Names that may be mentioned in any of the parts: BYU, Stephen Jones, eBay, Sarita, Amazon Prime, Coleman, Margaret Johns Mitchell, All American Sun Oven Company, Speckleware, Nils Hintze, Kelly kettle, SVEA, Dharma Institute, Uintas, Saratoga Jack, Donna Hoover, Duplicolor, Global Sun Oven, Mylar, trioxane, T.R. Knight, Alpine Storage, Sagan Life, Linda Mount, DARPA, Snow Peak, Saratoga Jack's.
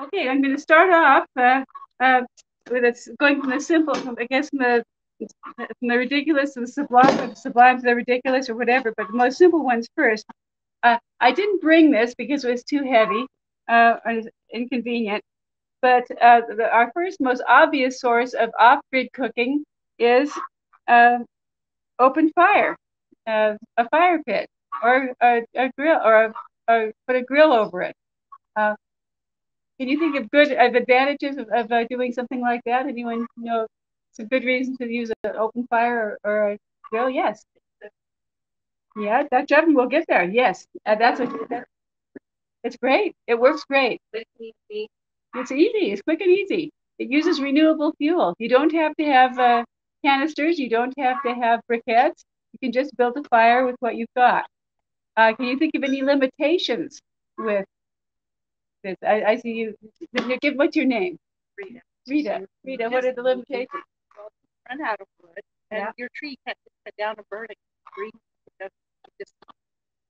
Okay, I'm going to start off with going from the simple, from the ridiculous to the sublime, from the sublime to the ridiculous, or whatever. But the most simple ones first. I didn't bring this because it was too heavy and inconvenient. But our first, most obvious source of off-grid cooking is open fire, a fire pit, or a grill, or put a grill over it. Can you think of good advantages of doing something like that? Anyone know some good reasons to use an open fire or a grill? Yes. Yeah, that judgment will get there. Yes, that's what. It's great. It works great. It's easy. It's quick and easy. It uses renewable fuel. You don't have to have canisters. You don't have to have briquettes. You can just build a fire with what you've got. Can you think of any limitations with this? I see you. What's your name? Rita. Rita. Rita. What are the limitations? Well, run out of wood, and your tree can't just cut down and burn it.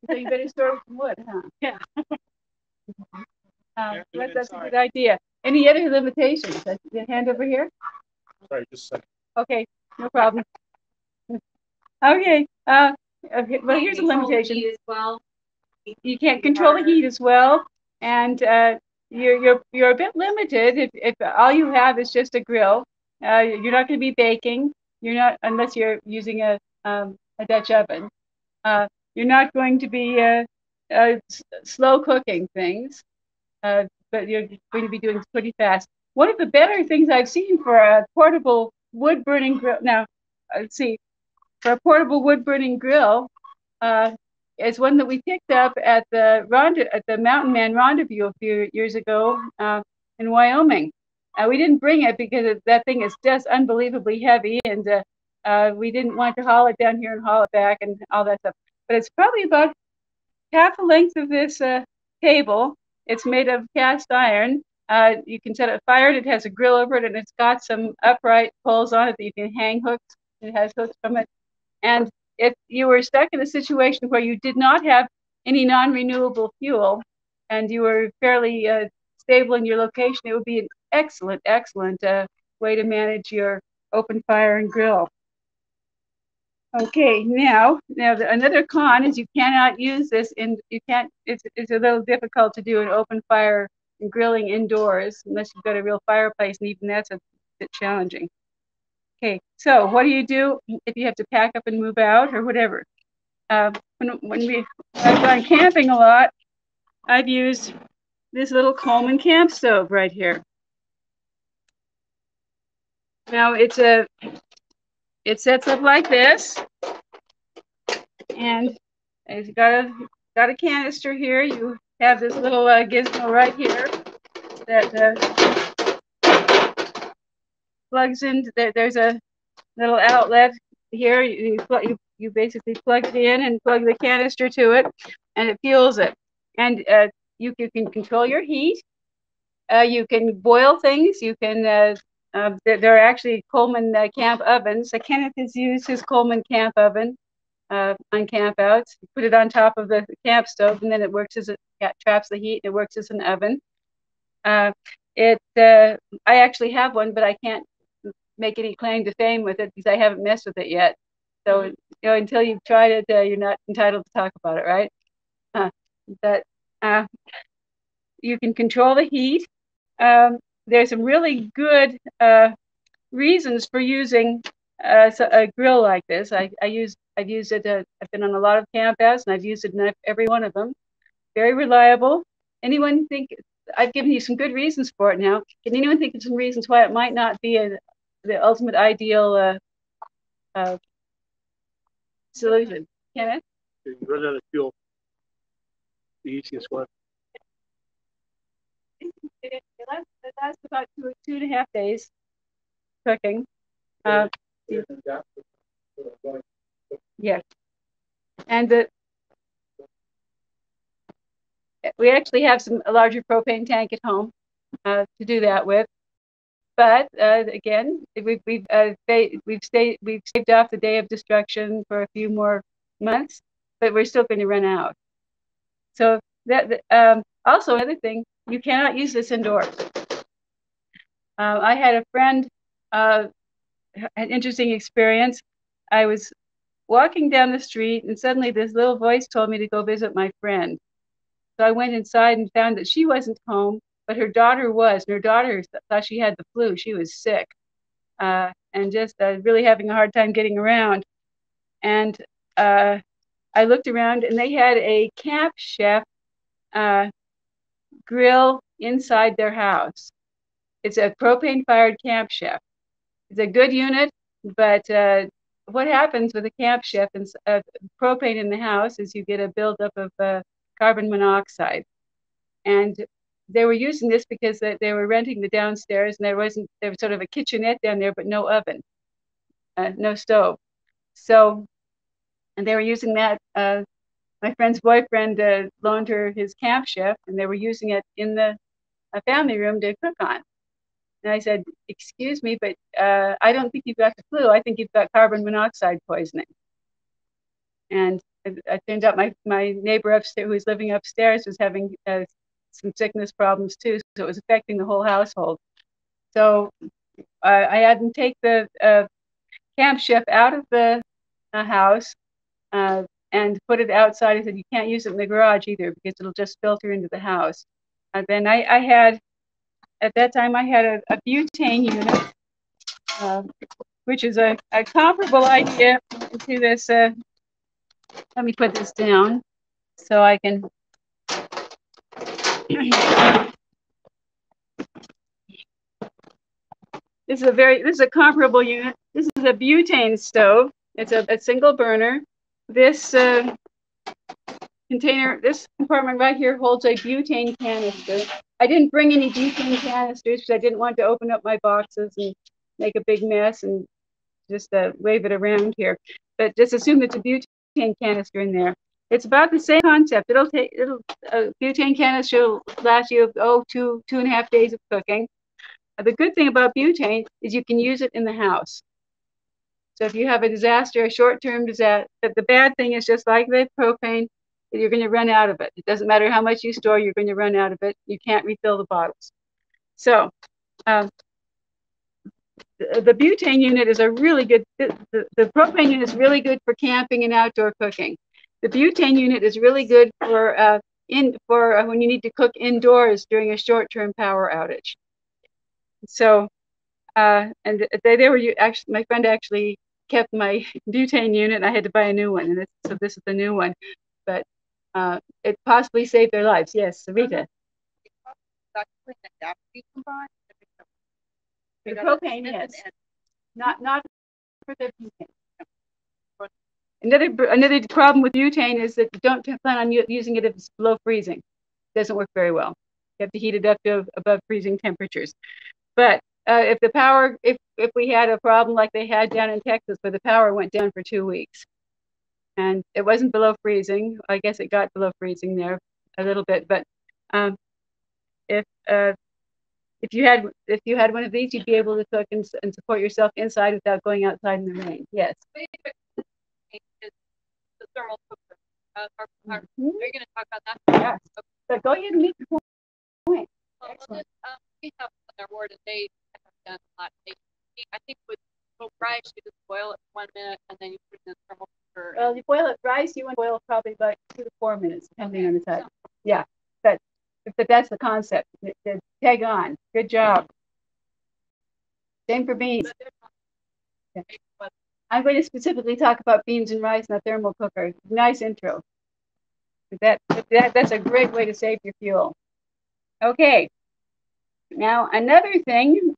So you better start with wood, huh? Yeah. That's a good idea. Any other limitations? Your hand over here. Sorry, just a second. Okay, no problem. Okay. Well, here's a limitation. You can't control the heat as well, and you're a bit limited if all you have is just a grill. You're not going to be baking. You're not, unless you're using a Dutch oven. You're not going to be slow cooking things, but you're going to be doing pretty fast. One of the better things I've seen for a portable wood burning grill, now let's see, for a portable wood burning grill is one that we picked up at the Mountain Man Rendezvous a few years ago in Wyoming. We didn't bring it because that thing is just unbelievably heavy, and we didn't want to haul it down here and haul it back and all that stuff. But it's probably about half the length of this table. It's made of cast iron. You can set it fire. It has a grill over it, and it's got some upright poles on it that you can hang hooks. It has hooks from it. And if you were stuck in a situation where you did not have any non-renewable fuel and you were fairly stable in your location, it would be an excellent, excellent way to manage your open fire and grill. Okay, now another con is you cannot use this in, you can't, it's a little difficult to do an open fire and grilling indoors unless you've got a real fireplace, and even that's a bit challenging. Okay, so what do you do if you have to pack up and move out or whatever? I've gone camping a lot, I've used this little Coleman camp stove right here. Now it sets up like this, and it's got a canister here. You have this little gizmo right here that plugs in. There's a little outlet here. You basically plug it in and plug the canister to it, and it fuels it. And you can control your heat. You can boil things. You can there are actually Coleman camp ovens. So Kenneth has used his Coleman camp oven on campouts. You put it on top of the camp stove, and then it works as it traps the heat. It works as an oven. I actually have one, but I can't make any claim to fame with it because I haven't messed with it yet. So until you've tried it, you're not entitled to talk about it, right? But you can control the heat. There's some really good reasons for using a grill like this. I've used it. I've been on a lot of campouts, and I've used it in every one of them. Very reliable. Anyone think? I've given you some good reasons for it now. Can anyone think of some reasons why it might not be the ultimate ideal solution? Kenneth? You run out of fuel. The easiest one. It lasts about two and a half days cooking. Yeah. And we actually have a larger propane tank at home to do that with. But again, we've saved off the day of destruction for a few more months, but we're still going to run out. So that also another thing. You cannot use this indoors. I had a friend, an interesting experience. I was walking down the street and suddenly this little voice told me to go visit my friend. So I went inside and found that she wasn't home, but her daughter was, and her daughter thought she had the flu. She was sick and just really having a hard time getting around. And I looked around and they had a camp chef grill inside their house. It's a propane-fired camp chef. It's a good unit, but what happens with a camp chef and propane in the house is you get a buildup of carbon monoxide. And they were using this because they were renting the downstairs, and there was sort of a kitchenette down there, but no oven, no stove. So, and they were using that. My friend's boyfriend loaned her his camp chef, and they were using it in the family room to cook on. And I said, excuse me, but I don't think you've got the flu. I think you've got carbon monoxide poisoning. And it turned out my neighbor upstairs, who was living upstairs, was having some sickness problems too. So it was affecting the whole household. So I had them take the camp chef out of the house and put it outside. I said, you can't use it in the garage either because it'll just filter into the house. And then I had, at that time, I had a butane unit, which is a comparable idea to this. Let me put this down so I can. This is a comparable unit. This is a butane stove. It's a single burner. This container, this compartment right here holds a butane canister. I didn't bring any butane canisters because I didn't want to open up my boxes and make a big mess and just wave it around here. But just assume it's a butane canister in there. It's about the same concept. A butane canister will last you, two and a half days of cooking. The good thing about butane is you can use it in the house. So if you have a disaster, a short-term disaster, but the bad thing is just like the propane, you're going to run out of it. It doesn't matter how much you store, you're going to run out of it. You can't refill the bottles. So the butane unit is a really good, the propane unit is really good for camping and outdoor cooking. The butane unit is really good for, when you need to cook indoors during a short-term power outage. So, and they were actually, my friend actually kept my butane unit. I had to buy a new one. And so this is the new one. But it possibly saved their lives. Yes, Sarita. The propane, yes. Not for the butane. Another problem with butane is that you don't plan on using it if it's below freezing. It doesn't work very well. You have to heat it up to above freezing temperatures. But if the power, if we had a problem like they had down in Texas, where the power went down for 2 weeks. And it wasn't below freezing. I guess it got below freezing there a little bit. But if you had one of these, you'd be able to cook and support yourself inside without going outside in the rain. Yes. The thermal cooker. Are you going to talk about that? Yeah. Okay. So go ahead and make your point. Well, we have an award, and they have done a lot. I think with rice, you just boil it 1 minute, and then you put it in the thermal cooker. Well, you boil it rice. You want to boil probably about 2 to 4 minutes, depending on the time. Yeah, but that's the concept. Tag on. Good job. Same for beans. Yeah. I'm going to specifically talk about beans and rice in a thermal cooker. Nice intro. That's a great way to save your fuel. Okay. Now another thing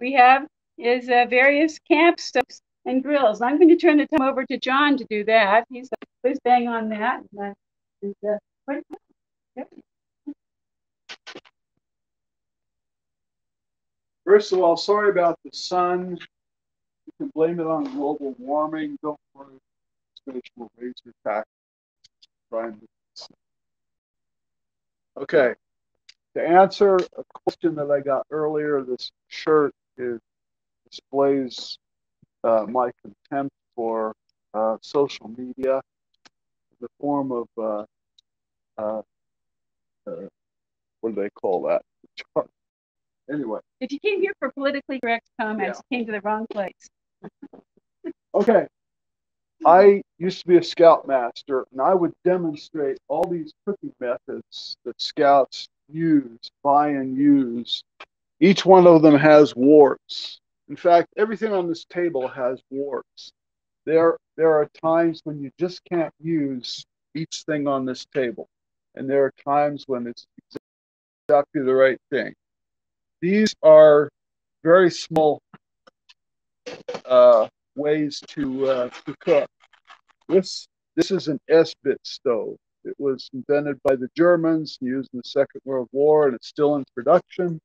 we have is various camp stoves and grills. I'm going to turn the time over to John to do that. He's always bang on that. First of all, sorry about the sun. You can blame it on global warming. Don't worry. We'll raise your taxes. Okay. To answer a question that I got earlier, this shirt displays my contempt for social media in the form of what do they call that? Anyway. If you came here for politically correct comments, you came to the wrong place. Okay. I used to be a scout master, and I would demonstrate all these cooking methods that scouts use, buy and use. Each one of them has warts. In fact, everything on this table has warts. There are times when you just can't use each thing on this table, and there are times when it's exactly the right thing. These are very small ways to cook. This is an Esbit stove. It was invented by the Germans, used in the Second World War, and it's still in production.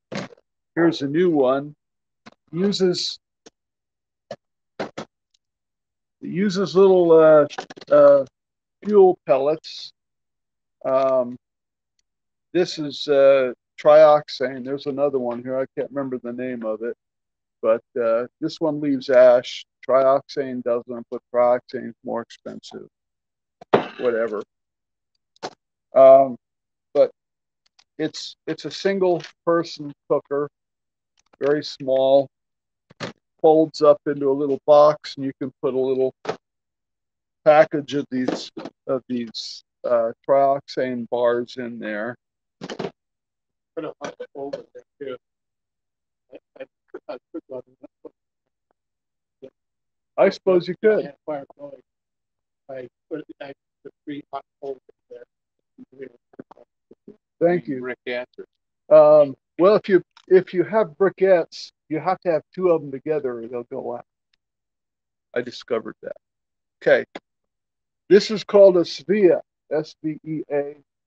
Here's a new one. It uses little fuel pellets. This is trioxane. There's another one here. I can't remember the name of it. But this one leaves ash. Trioxane doesn't, but trioxane is more expensive. Whatever. But it's a single person cooker, very small, folds up into a little box, and you can put a little package of these trioxane bars in there. Put a hot over there too. I suppose you could. I had fire going. I put three hot coals in there. Thank you. Briquettes. Well, if you have briquettes, you have to have two of them together, or they'll go out. I discovered that. Okay, this is called a SVEA. SVEA.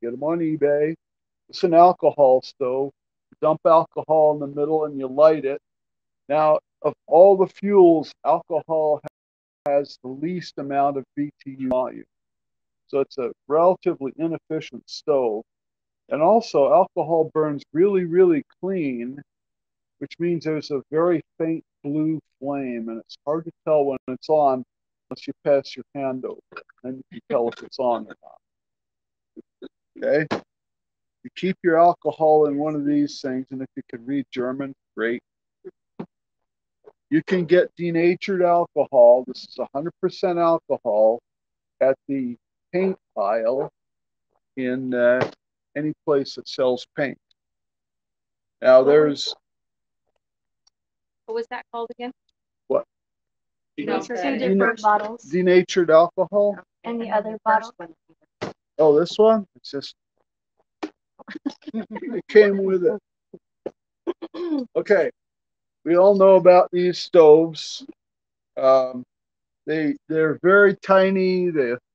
Get them on eBay. It's an alcohol stove. Dump alcohol in the middle and you light it. Now, of all the fuels, alcohol has the least amount of BTU volume. So it's a relatively inefficient stove. And also, alcohol burns really, really clean, which means there's a very faint blue flame, and it's hard to tell when it's on unless you pass your hand over it. Then you can tell if it's on or not. Okay? You keep your alcohol in one of these things, and if you can read German, great. You can get denatured alcohol. This is 100% alcohol at the paint aisle in any place that sells paint. Now there's... What was that called again? What? Two different bottles. Denatured alcohol? And the other bottle? Oh, this one? It's just... It came with it. Okay, we all know about these stoves. They're very tiny.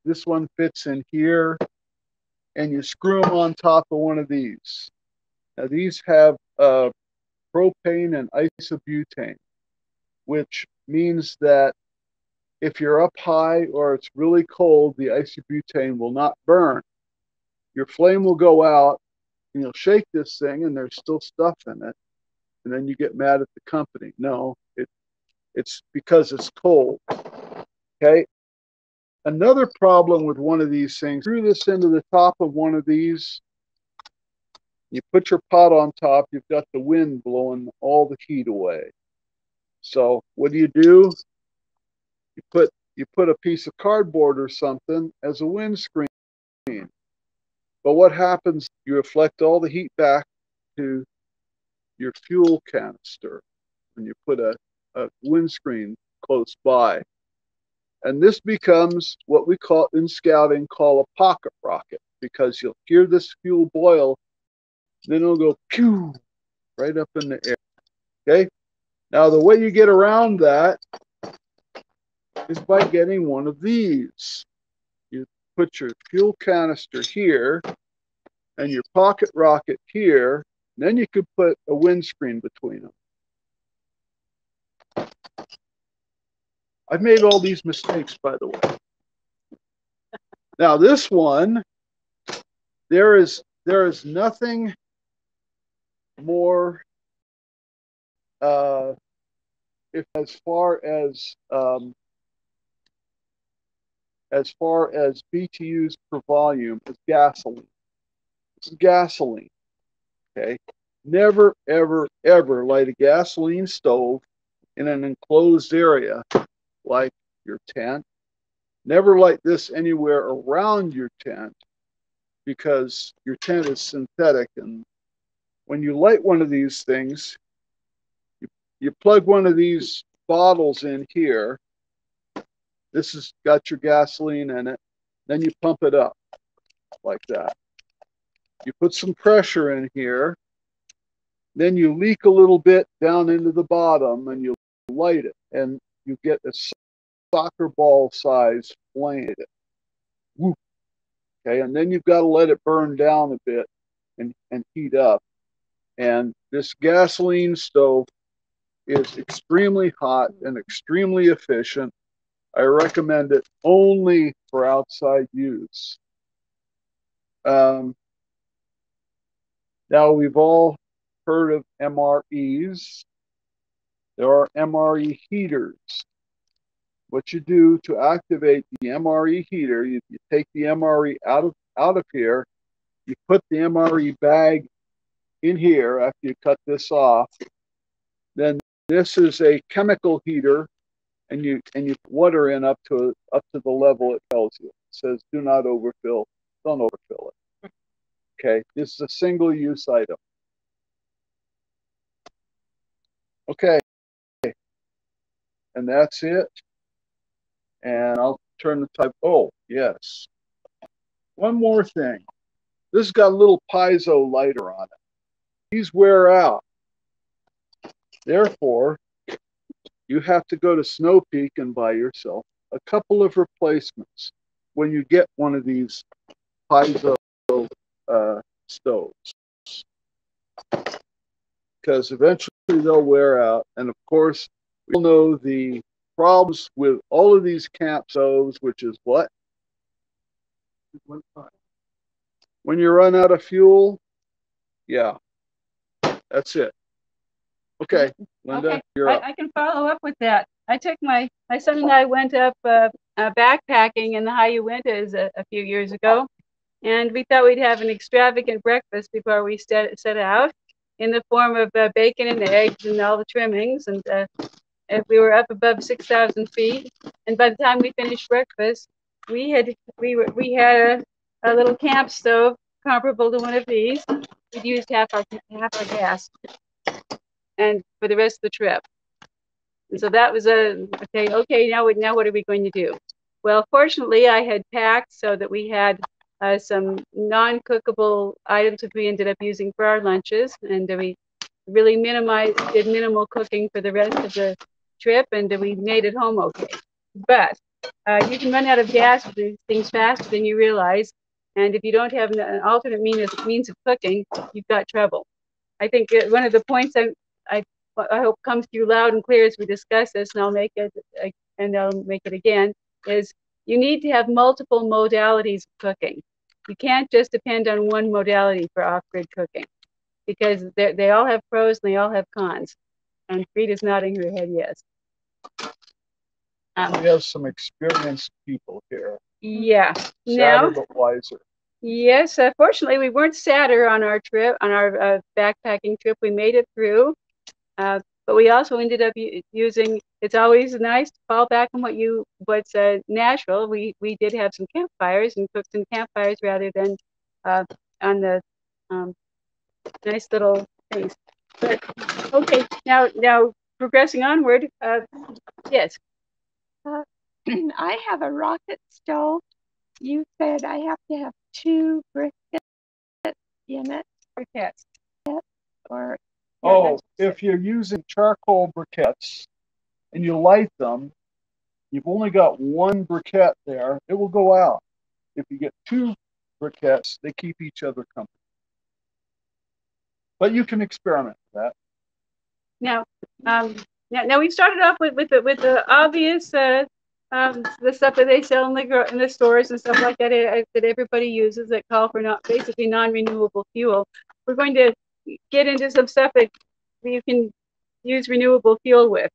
This one fits in here, and you screw them on top of one of these. Now these have propane and isobutane, which means that if you're up high or it's really cold, the isobutane will not burn. Your flame will go out. And you'll shake this thing, and there's still stuff in it, and then you get mad at the company. No, it's because it's cold. Okay. Another problem with one of these things: screw this into the top of one of these. You put your pot on top. You've got the wind blowing all the heat away. So what do? You put a piece of cardboard or something as a windscreen. But what happens, you reflect all the heat back to your fuel canister when you put a windscreen close by. And this becomes what we call, in scouting, a pocket rocket, because you'll hear this fuel boil, then it'll go pew right up in the air. Okay? Now, the way you get around that is by getting one of these. Put your fuel canister here and your pocket rocket here, and then you could put a windscreen between them. I've made all these mistakes, by the way. Now this one, there is nothing more as far as BTUs per volume as gasoline. gasoline. Okay. Never, ever, ever light a gasoline stove in an enclosed area like your tent. Never light this anywhere around your tent because your tent is synthetic. And when you light one of these things, you plug one of these bottles in here. This has got your gasoline in it. Then you pump it up like that. You put some pressure in here. Then you leak a little bit down into the bottom and you light it. And you get a soccer ball size flame. Woo. Okay, and then you've got to let it burn down a bit and heat up. And this gasoline stove is extremely hot and extremely efficient. I recommend it only for outside use. Now, we've all heard of MREs. There are MRE heaters. What you do to activate the MRE heater, you take the MRE out of here, you put the MRE bag in here after you cut this off. Then this is a chemical heater, and you put water in up to the level it tells you. It says do not overfill, don't overfill it. Okay, this is a single-use item. Okay, and that's it. And I'll turn the type. Oh, yes. One more thing. This has got a little piezo lighter on it. These wear out. Therefore, you have to go to Snow Peak and buy yourself a couple of replacements when you get one of these piezo stoves. Because eventually they'll wear out. And, of course, we all know the problems with all of these camp stoves, which is what? When you run out of fuel, yeah, that's it. Okay, Linda, okay. You're up. I can follow up with that. I took my son and I went up backpacking in the high Uintas a few years ago, and we thought we'd have an extravagant breakfast before we set out in the form of bacon and eggs and all the trimmings and if we were up above 6,000 feet, and by the time we finished breakfast, we had a little camp stove comparable to one of these. We'd used half our gas, and for the rest of the trip. And so that was okay. Now what are we going to do? Well, fortunately, I had packed so that we had some non-cookable items that we ended up using for our lunches, and we really did minimal cooking for the rest of the trip, and we made it home okay. But you can run out of gas with these things faster than you realize, and if you don't have an alternate means of cooking, you've got trouble. I think one of the points I hope comes through loud and clear as we discuss this, and I'll make it again, is you need to have multiple modalities of cooking. You can't just depend on one modality for off-grid cooking, because they all have pros and they all have cons. And Rita's nodding her head yes. We have some experienced people here. Yeah. Sadder but wiser. Yes. Fortunately, we weren't sadder on our trip, on our backpacking trip. We made it through. But we also ended up using. It's always nice to fall back on what's natural. We did have some campfires and cooked some campfires rather than on the. Nice little things. But okay, now progressing onward. Yes. I have a rocket stove. You said I have to have two briquettes in it. Briquettes. Or if you're using charcoal briquettes and you light them, you've only got one briquette there. It will go out. If you get two briquettes, they keep each other company. But you can experiment with that. Now, now we started off with the obvious the stuff that they sell in the stores and stuff like that that everybody uses that call for basically non-renewable fuel. We're going to get into some stuff that you can use renewable fuel with.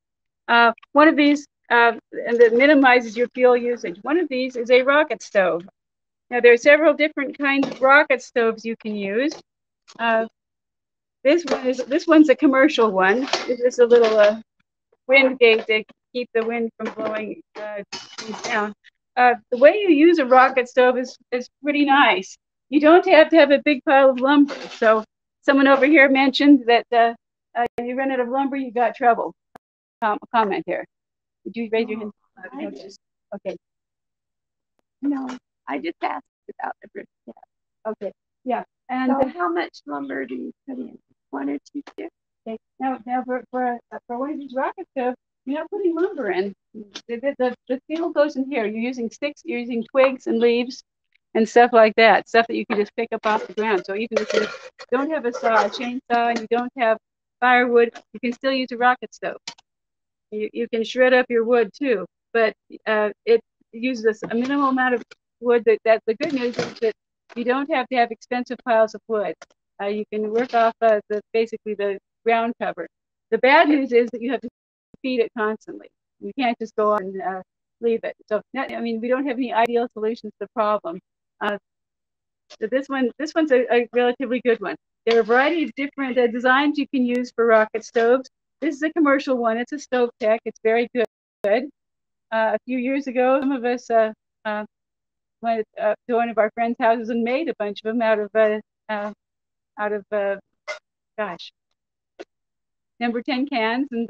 One of these and that minimizes your fuel usage. One of these is a rocket stove. Now, there are several different kinds of rocket stoves you can use. This one's a commercial one. This is a little wind gate to keep the wind from blowing things down. The way you use a rocket stove is pretty nice. You don't have to have a big pile of lumber. So someone over here mentioned that if you run out of lumber, you got trouble. Comment here. Did you raise your hand? Okay. No, I just asked about the brick. Yeah. Okay. Yeah. And so how much lumber do you put in? 1 or 2 sticks? Okay. Now for one of these rocket stoves, you're not putting lumber in. The fuel goes in here. You're using sticks, you're using twigs and leaves and stuff like that, stuff that you can just pick up off the ground. So even if you don't have a saw, a chainsaw, and you don't have firewood, you can still use a rocket stove. You can shred up your wood too, but it uses a minimal amount of wood. That the good news is that you don't have to have expensive piles of wood. You can work off basically the ground cover. The bad news is that you have to feed it constantly. You can't just go on and leave it. So, I mean, we don't have any ideal solutions to the problem. So this one's a relatively good one. There are a variety of different designs you can use for rocket stoves. This is a commercial one. It's a stove tech. It's very good. A few years ago, some of us went to one of our friends' houses and made a bunch of them out of number 10 cans and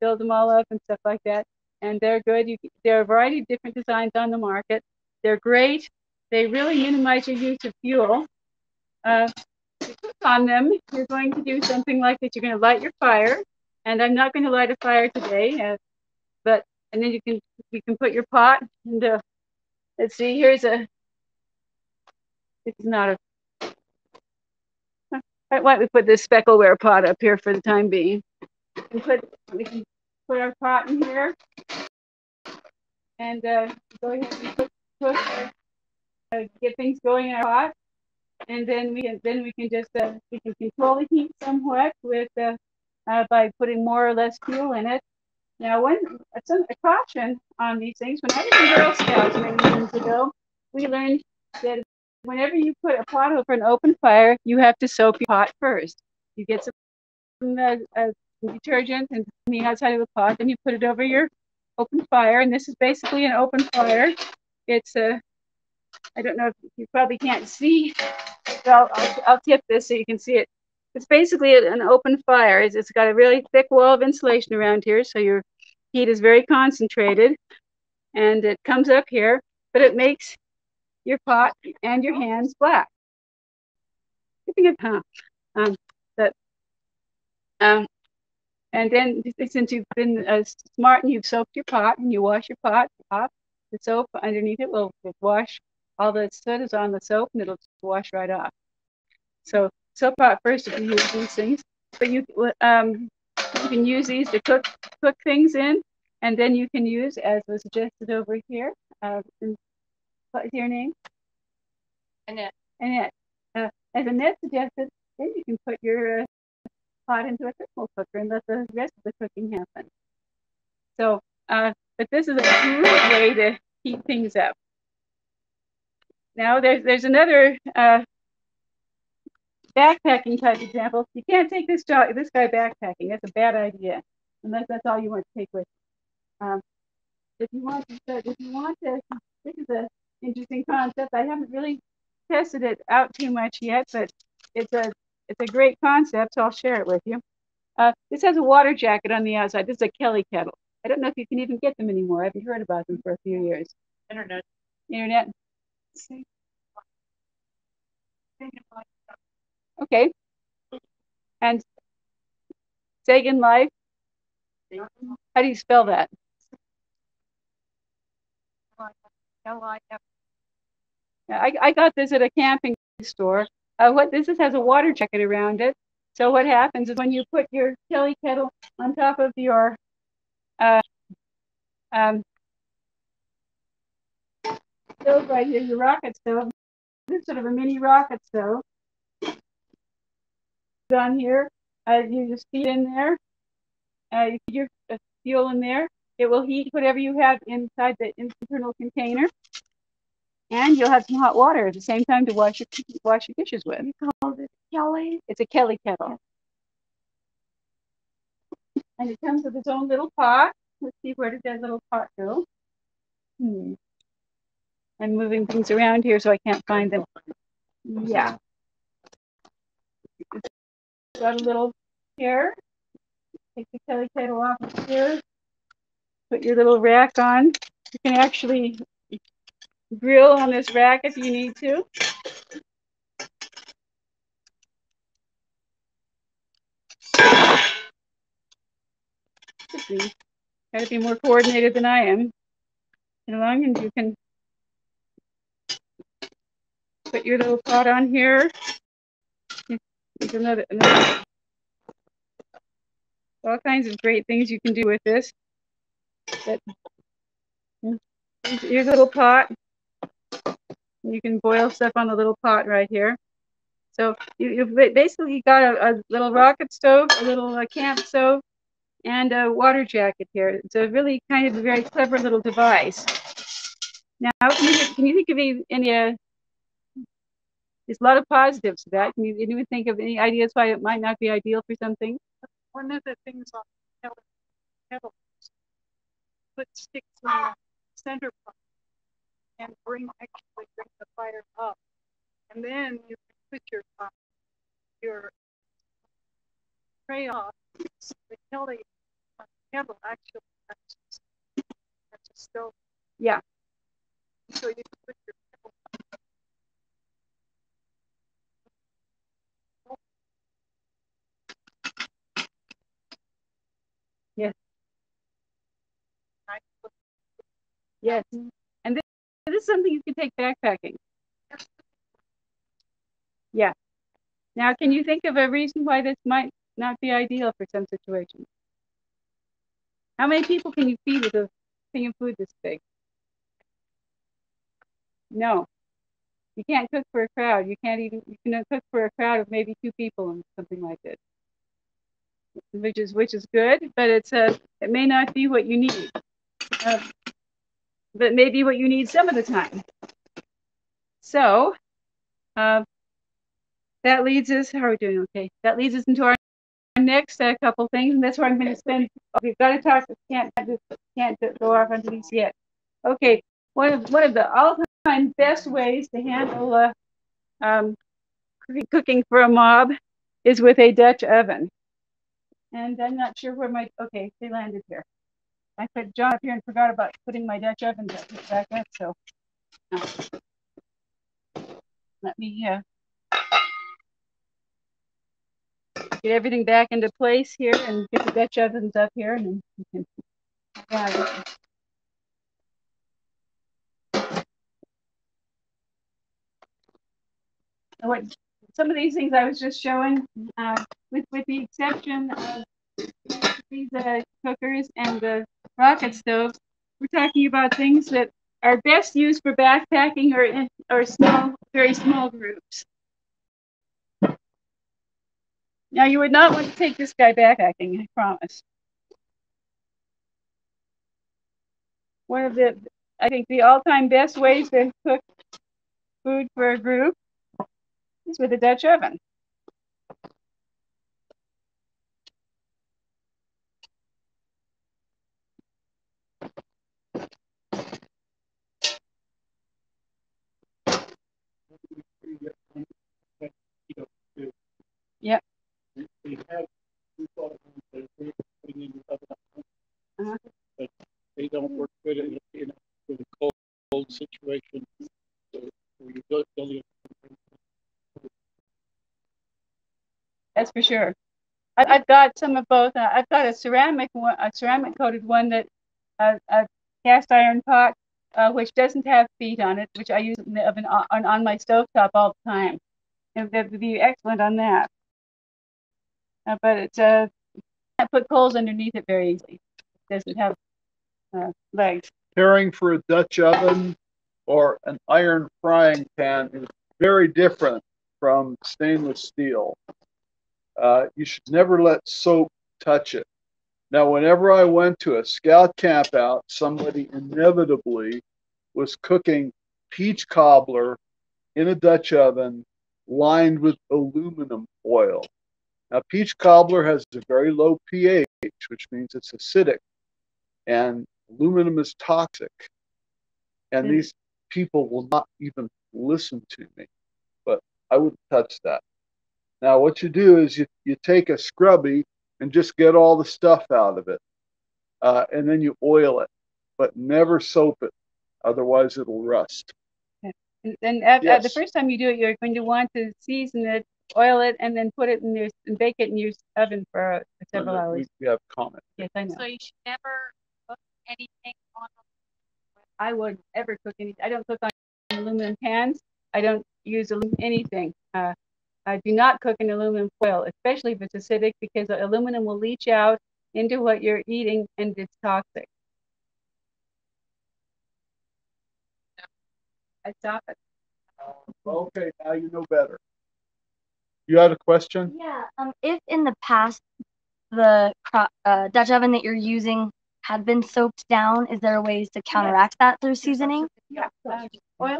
filled them all up and stuff like that. And they're good. There are a variety of different designs on the market. They're great. They really minimize your use of fuel. If you cook on them, you're going to do something like that. You're going to light your fire, and I'm not going to light a fire today. And then you can put your pot. And let's see. Here's a. It's not a. Why don't we put this speckleware pot up here for the time being? We can put our pot in here, and go ahead and cook. Get things going in our pot, and then we can just we can control the heat somewhat with by putting more or less fuel in it. Now, a caution on these things. When I was in Girl Scouts many years ago, we learned that whenever you put a pot over an open fire, you have to soak your pot first. You get some detergent and the outside of the pot, then you put it over your open fire. And this is basically an open fire. It's a I don't know if you probably can't see. Well, I'll tip this so you can see it. It's basically an open fire. It's got a really thick wall of insulation around here, so your heat is very concentrated. And it comes up here, but it makes your pot and your hands black. And then since you've been smart and you've soaked your pot and you wash your pot off, the soap underneath it will wash. All the soot is on the soap, and it'll wash right off. So soap pot first if you use these things. But you can use these to cook things in, and then you can use, as was suggested over here. What is your name? Annette. Annette. As Annette suggested, then you can put your pot into a thermal cooker and let the rest of the cooking happen. So, but this is a huge way to heat things up. Now, there's another backpacking type example. You can't take this guy backpacking. That's a bad idea, unless that's all you want to take with you. This is an interesting concept. I haven't really tested it out too much yet, but it's a great concept, so I'll share it with you. This has a water jacket on the outside. This is a Kelly kettle. I don't know if you can even get them anymore. I haven't heard about them for a few years. Internet. Okay, and Sagan Life. How do you spell that? I got this at a camping store. This has a water jacket around it. So what happens is when you put your Kelly kettle on top of your stove right here, your rocket stove. This is sort of a mini rocket stove. Down here, you just feed in there. You feed your fuel in there. It will heat whatever you have inside the internal container. And you'll have some hot water at the same time to wash your dishes with. You call it Kelly? It's a Kelly kettle. Yeah. And it comes with its own little pot. Let's see, where did that little pot go? I'm moving things around here so I can't find them. Yeah. Got a little chair. Take the Kelly kettle off the chair. Put your little rack on. You can actually grill on this rack if you need to. Gotta be more coordinated than I am. Get along, and you can put your little pot on here. There's another. All kinds of great things you can do with this. But here's a little pot. You can boil stuff on the little pot right here. So you've basically got a little rocket stove, a little camp stove, and a water jacket here. It's a really kind of a very clever little device. Now, can you think of any there's a lot of positives to that. Can you think of any ideas why it might not be ideal for something? One of the things on the kettle is put sticks in the center part and bring the fire up, and then you can put your tray off. So the Kelly kettle actually that's a stove. Yeah. So you can put your kettle on. Yes. Yes. And this is something you can take backpacking. Yeah. Now, can you think of a reason why this might not be ideal for some situations? How many people can you feed with a thing of food this big? No. You can't cook for a crowd. You can cook for a crowd of maybe 2 people and something like this. Which is good, but it may not be what you need, but maybe what you need some of the time. So that leads us. How are we doing? Okay, that leads us into our next couple things, and that's where I'm going to spend. We've got to talk. Can't go off onto these yet. Okay, one of the all-time best ways to handle cooking for a mob is with a Dutch oven. And I'm not sure where my, okay, they landed here. I put John up here and forgot about putting my Dutch oven back up, so. Let me get everything back into place here and get the Dutch ovens up here. And then we can, some of these things I was just showing, with the exception of these cookers and the rocket stoves, we're talking about things that are best used for backpacking or small, very small groups. Now, you would not want to take this guy backpacking, I promise. One of the, I think, the all-time best ways to cook food for a group is with a Dutch oven. Yeah. They have two sort of ones that are putting in the oven, but they don't work good in a cold situation. So you don't really. That's for sure. I've got some of both. I've got a ceramic coated one that a cast iron pot, which doesn't have feet on it, which I use in the oven on my stovetop all the time. And that would be excellent on that. But it's I put coals underneath it very easily. It doesn't have legs. Pairing for a Dutch oven or an iron frying pan is very different from stainless steel. You should never let soap touch it. Now, whenever I went to a scout camp out, somebody inevitably was cooking peach cobbler in a Dutch oven lined with aluminum foil. Now, peach cobbler has a very low pH, which means it's acidic, and aluminum is toxic. And these people will not even listen to me, but I wouldn't touch that. Now, what you do is you take a scrubby and just get all the stuff out of it, and then you oil it, but never soap it. Otherwise, it'll rust. And the first time you do it, you're going to want to season it, oil it, and then put it in your and bake it in your oven for several hours. We have comment. Yes, I know. So you should never cook anything on aluminum. I wouldn't ever cook anything. I don't cook on aluminum pans. I don't use anything. I do not cook in aluminum foil, especially if it's acidic, because the aluminum will leach out into what you're eating, and it's toxic. I stop it. Okay, now you know better. You had a question? Yeah. If in the past the Dutch oven that you're using had been soaked down, is there ways to counteract that through seasoning? Yeah. Oil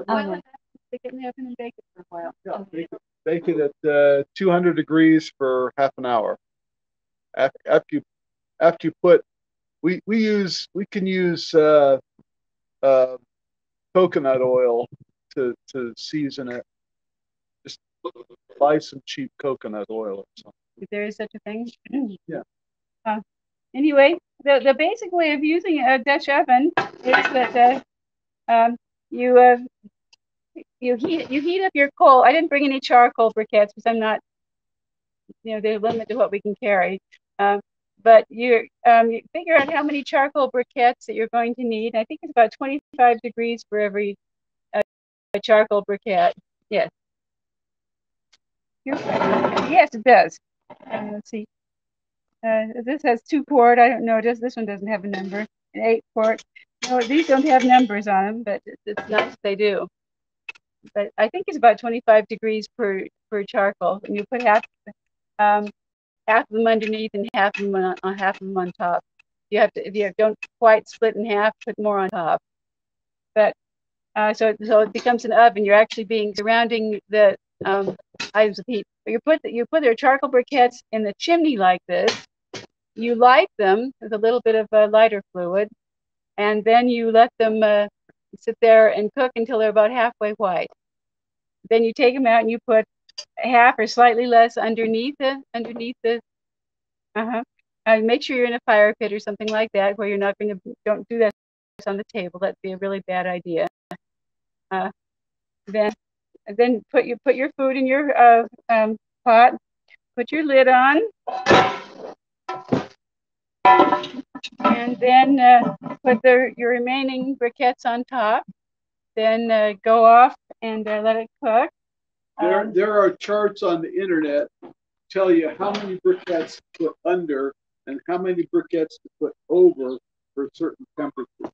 it, stick it in the oven and bake it for a while. Yeah, bake it at 200 degrees for half an hour. After you put, we can use coconut oil to season it. Just buy some cheap coconut oil or something. If there is such a thing. Yeah. Anyway, the basic way of using a Dutch oven is that you heat up your coal. I didn't bring any charcoal briquettes because I'm not, there's a limit to what we can carry. But you figure out how many charcoal briquettes that you're going to need. I think it's about 25 degrees for every charcoal briquette. Yes. Yes, it does. Let's see. This has 2 quart. I don't know. This one doesn't have a number. An 8 quart. No, these don't have numbers on them, but it's nice they do. But I think it's about 25 degrees per charcoal. And you put half of them underneath and half of them on top. You have to, if you don't quite split in half, put more on top. But so it becomes an oven. You're actually surrounding the items of heat. But you put their charcoal briquettes in the chimney like this. You light them with a little bit of lighter fluid, and then you let them sit there and cook until they're about halfway white. Then you take them out and you put half or slightly less underneath the make sure you're in a fire pit or something like that, where you're not going to, don't do that on the table. That'd be a really bad idea. Then put your food in your pot, put your lid on, and then put your remaining briquettes on top. Then go off and let it cook. There are charts on the internet that tell you how many briquettes to put under and how many briquettes to put over for a certain temperature.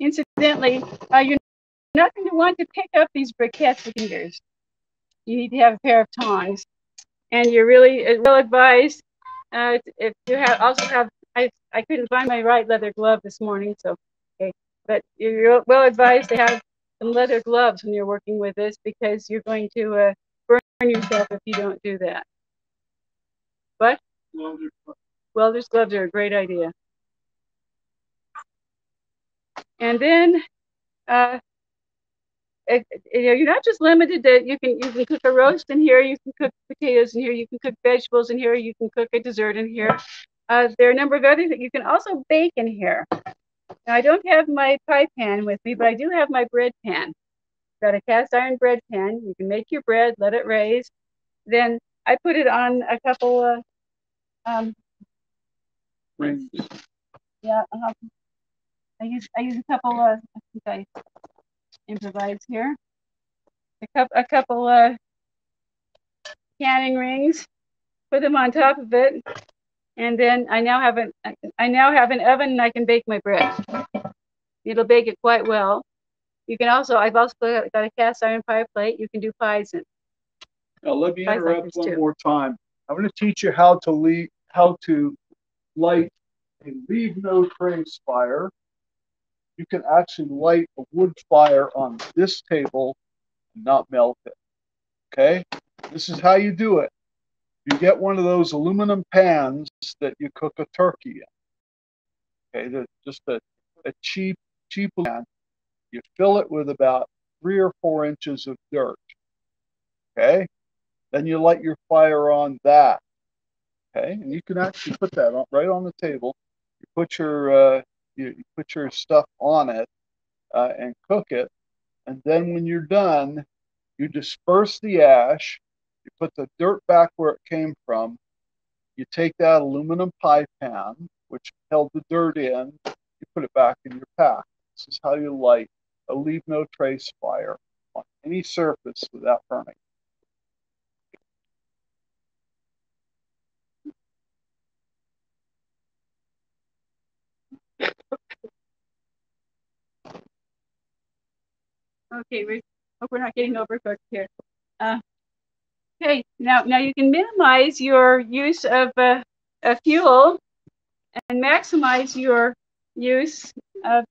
Incidentally, you're not going to want to pick up these briquettes with fingers. You need to have a pair of tongs. And you're really well advised if you also have, I couldn't find my right leather glove this morning, so okay. But you're well advised to have some leather gloves when you're working with this, because you're going to burn yourself if you don't do that. What? Welder's gloves are a great idea. And then you're not just limited to, you can cook a roast in here, you can cook potatoes in here, you can cook vegetables in here, you can cook a dessert in here. There are a number of others that you can also bake in here. Now, I don't have my pie pan with me, but I do have my bread pan. Got a cast iron bread pan. You can make your bread, let it raise. Then I put it on a couple of rings. Yeah, I use a couple of. I think I improvise here. A couple of canning rings. Put them on top of it. And then I now have an oven, and I can bake my bread. It'll bake it quite well. You can also, I've also got a cast iron pie plate. You can do pies in. Now let me interrupt one more time. I'm going to teach you how to light a leave no trace fire, you can actually light a wood fire on this table and not melt it. Okay? This is how you do it. You get one of those aluminum pans that you cook a turkey in. Okay, they're just a cheap pan. You fill it with about 3 or 4 inches of dirt. Okay? Then you light your fire on that. Okay? And you can actually put that on, right on the table. You put your you put your stuff on it and cook it. And then when you're done, you disperse the ash. You put the dirt back where it came from. You take that aluminum pie pan, which held the dirt in. You put it back in your pack. This is how you light a leave no trace fire on any surface without burning. Okay, we hope we're not getting overcooked here. Okay, now you can minimize your use of a fuel and maximize your use of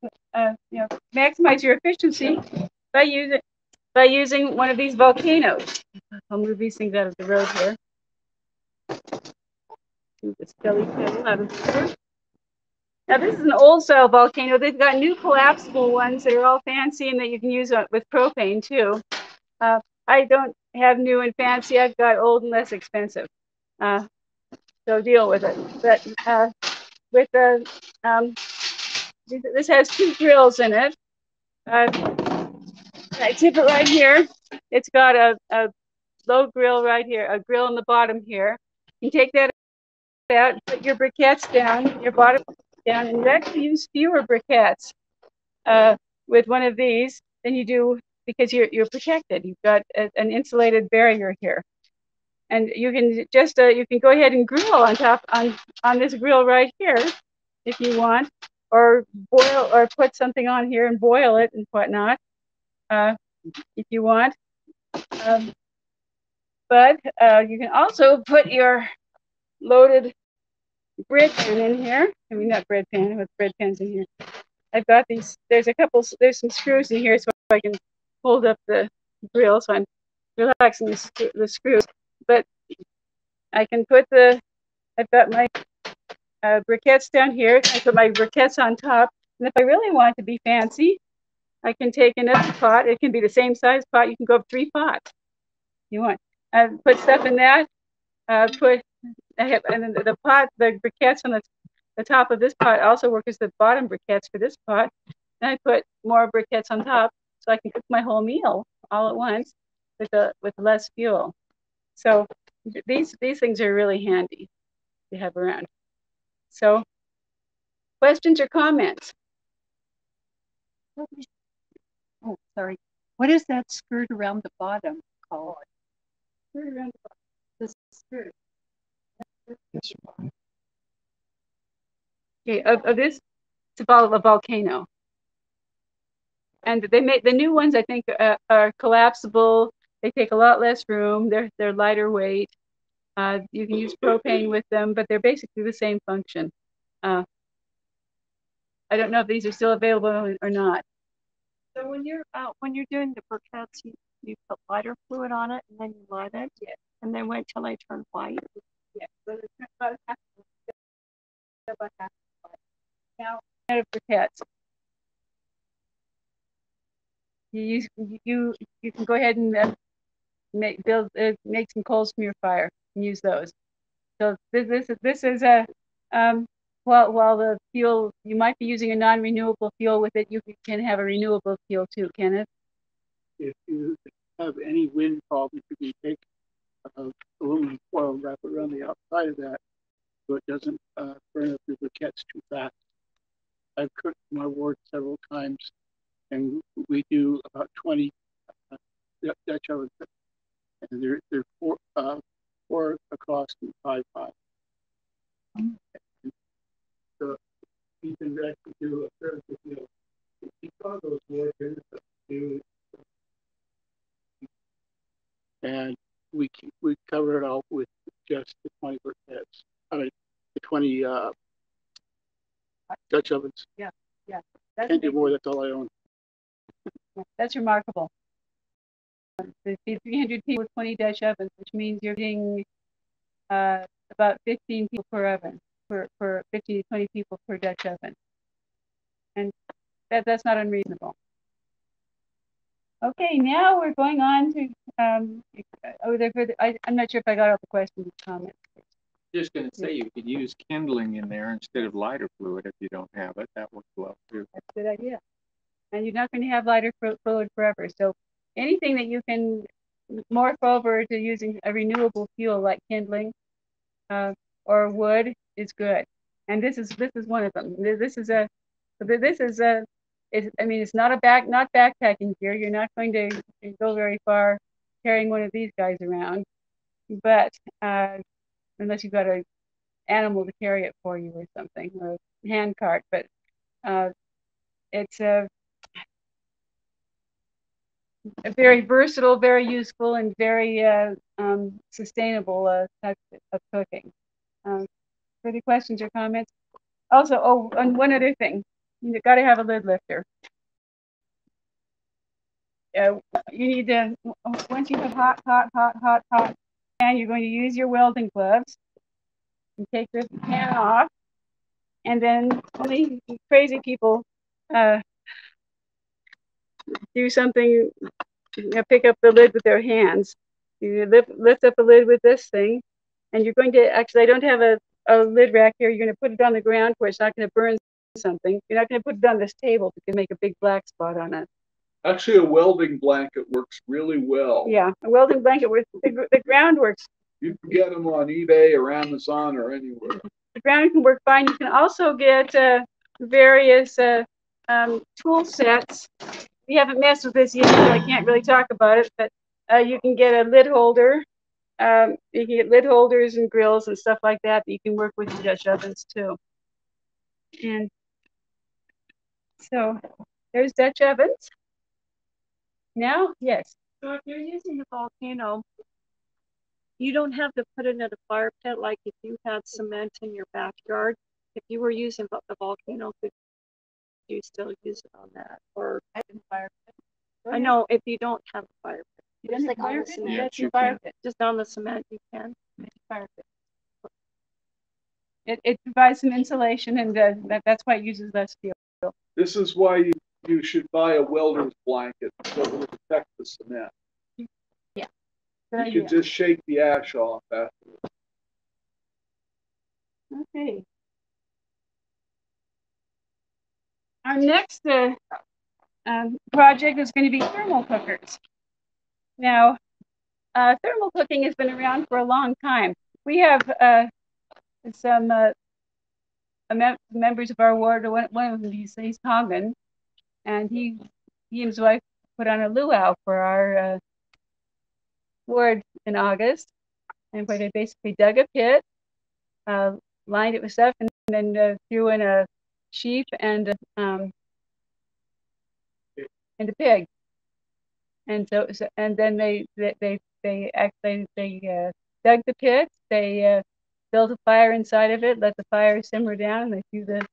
maximize your efficiency by using one of these volcanoes. I'll move these things out of the road here. Move this Kelly kettle out of the road. Now, this is an old-style volcano. They've got new collapsible ones that are all fancy and that you can use with propane, too. I don't have new and fancy. I've got old and less expensive. So deal with it. But with the, this has 2 drills in it. I tip it right here. It's got a low grill right here, a grill in the bottom here. You can take that out, put your briquettes down, your bottom down, and you actually use fewer briquettes with one of these than you do because you're protected. You've got an insulated barrier here, and you can just you can go ahead and grill on top on this grill right here if you want, or boil or put something on here and boil it and whatnot if you want. But you can also put your loaded bread pan in here. I mean, not bread pan, with bread pans in here. I've got these, there's some screws in here so I can hold up the grill, so I'm relaxing the screws. But I can put I've got my briquettes down here. I put my briquettes on top. And if I really want to be fancy, I can take another pot. It can be the same size pot. You can go up 3 pots if you want. Put stuff in that. And then the briquettes on the top of this pot also work as the bottom briquettes for this pot. Then I put more briquettes on top, so I can cook my whole meal all at once with less fuel. So these things are really handy to have around. So, questions or comments? Oh, sorry. What is that skirt around the bottom called? Skirt around the bottom. The skirt. Okay, of this, it's a volcano, and they make the new ones. I think are collapsible. They take a lot less room. They're lighter weight. You can use propane with them, but they're basically the same function. I don't know if these are still available or not. So when you're doing the briquettes, you put lighter fluid on it, and then you light it, yeah. And then wait till they turn white. Yeah, so there's about half of them. About half of them. Now, out of briquettes, you can go ahead and make some coals from your fire and use those. So this is a while the fuel, you might be using a non-renewable fuel with it, you can have a renewable fuel too, Kenneth. If you have any wind problems, you can take aluminum foil and wrap it around the outside of that so it doesn't burn up your briquettes too fast. I've cooked my ward several times, and we do about 20 Dutch ovens, and they're 4 across and 5 high. So you can actually do a fair good deal. If you saw those ward ovens, you and we cover it all with just the 20 briquettes. I mean, the 20 Dutch ovens. Yeah, yeah. Candy boy, that's all I own. That's remarkable. They feed 300 people with 20 Dutch ovens, which means you're getting about 15 people per oven, for 15 to 20 people per Dutch oven. And that's not unreasonable. Okay, now we're going on to, I'm not sure if I got all the questions and comments. Just going to say you could use kindling in there instead of lighter fluid if you don't have it. That works well too. That's a good idea. And you're not going to have lighter fluid forever. So anything that you can morph over to using a renewable fuel like kindling or wood is good. And this is one of them. It's not a not backpacking gear. You're not going to go very far carrying one of these guys around, but unless you've got an animal to carry it for you or something, or a hand cart. But it's a very versatile, very useful, and very sustainable type of cooking. Further questions or comments? Also, and one other thing, you've got to have a lid lifter. You need to, once you have hot, and you're going to use your welding gloves and take the pan off, and then only crazy people do something, pick up the lid with their hands. You lift up the lid with this thing, and you're going to, actually I don't have a lid rack here, you're going to put it on the ground where it's not going to burn something. You're not going to put it on this table because it can make a big black spot on it. Actually, a welding blanket works really well. Yeah, a welding blanket with the ground works. You can get them on eBay or Amazon or anywhere. The ground can work fine. You can also get various tool sets. We haven't messed with this yet, so I can't really talk about it, but you can get a lid holder. You can get lid holders and grills and stuff like that you can work with your Dutch ovens too. And so there's Dutch ovens. Now, yes. So if you're using the volcano, you don't have to put it in a fire pit like if you had cement in your backyard. If you were using the volcano, could you still use it on that? Or in fire pit? I know if you don't have a fire pit. You just like on the cement. Yeah, you fire pit. Just on the cement, you can. Fire pit. It provides some insulation, and that's why it uses less fuel. This is why you should buy a welder's blanket so it will protect the cement. Yeah. You can just shake the ash off afterwards. Okay. Our next project is going to be thermal cookers. Now, thermal cooking has been around for a long time. We have some members of our ward, one of them is Coleman. And he and his wife put on a luau for our ward in August, and where they basically dug a pit, lined it with stuff, and then threw in a sheep and a pig, and so and then they dug the pit, they built a fire inside of it, let the fire simmer down, and they threw the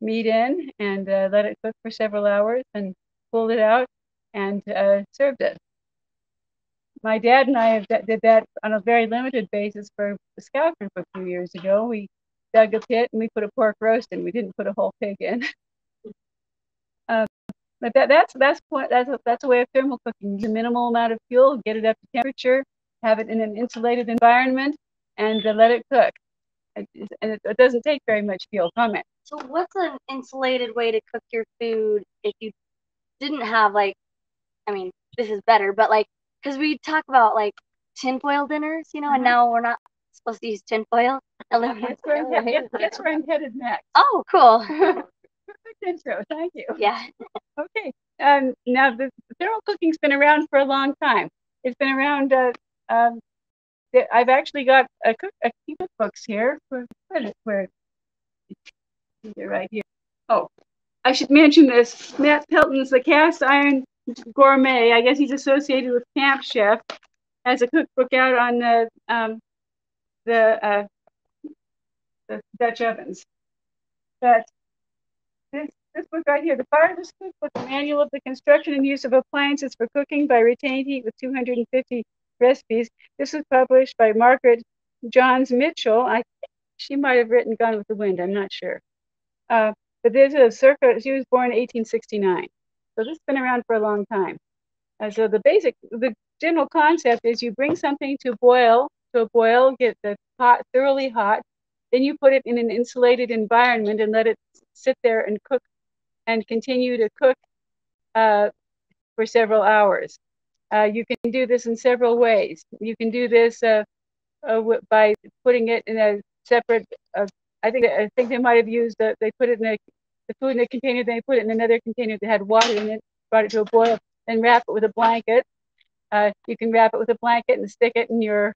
meat in and let it cook for several hours and pulled it out and served it. My dad and I did that on a very limited basis for the scout group a few years ago. We dug a pit and we put a pork roast in. We didn't put a whole pig in. But that's a way of thermal cooking. Use a minimal amount of fuel, get it up to temperature, have it in an insulated environment, and let it cook. And it doesn't take very much fuel from it. So what's an insulated way to cook your food if you didn't have, like, I mean, this is better, but, like, because we talk about, like, tinfoil dinners, you know, and now we're not supposed to use tinfoil. That's where I'm headed next. Oh, cool. Perfect intro. Thank you. Yeah. Okay. Now, the thermal cooking's been around for a long time. It's been around, I've actually got a few cookbooks here. Where they're right here. Oh, I should mention this. Matt Pelton's the Cast Iron Gourmet. I guess he's associated with Camp Chef. Has a cookbook out on the Dutch ovens. But this This book right here, The Fire Risk Cookbook, a manual of the construction and use of appliances for cooking by retained heat with 250 recipes. This was published by Margaret Johns Mitchell. I think she might have written Gone with the Wind. I'm not sure. But this is circa, she was born in 1869. So this has been around for a long time. So the general concept is you bring something to a boil, get the pot thoroughly hot, then you put it in an insulated environment and let it sit there and cook and continue to cook for several hours. You can do this in several ways. You can do this by putting it in a separate, I think they might have used, they put it in the food in a container, then they put it in another container that had water in it, brought it to a boil, then wrap it with a blanket. You can wrap it with a blanket and stick it in your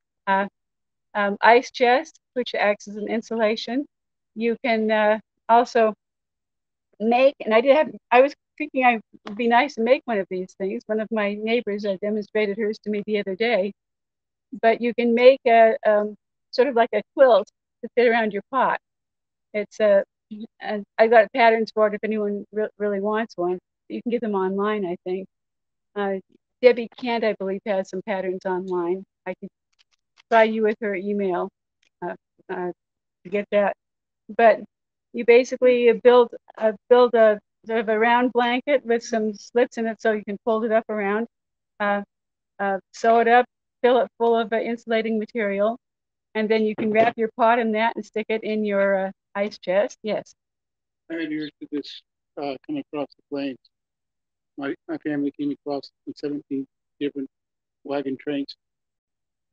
ice chest, which acts as an insulation. You can also make, and I was thinking it would be nice to make one of these things. One of my neighbors demonstrated hers to me the other day. But you can make a sort of like a quilt to fit around your pot. It's I've got patterns for it if anyone really wants one. You can get them online, I think. Debbie Kent, I believe, has some patterns online. I could try you with her email to get that. But you basically build a sort of a round blanket with some slits in it so you can fold it up around, sew it up, fill it full of insulating material, and then you can wrap your pot in that and stick it in your ice chest. Yes. Pioneers to this coming across the plains. My family came across in 17 different wagon trains.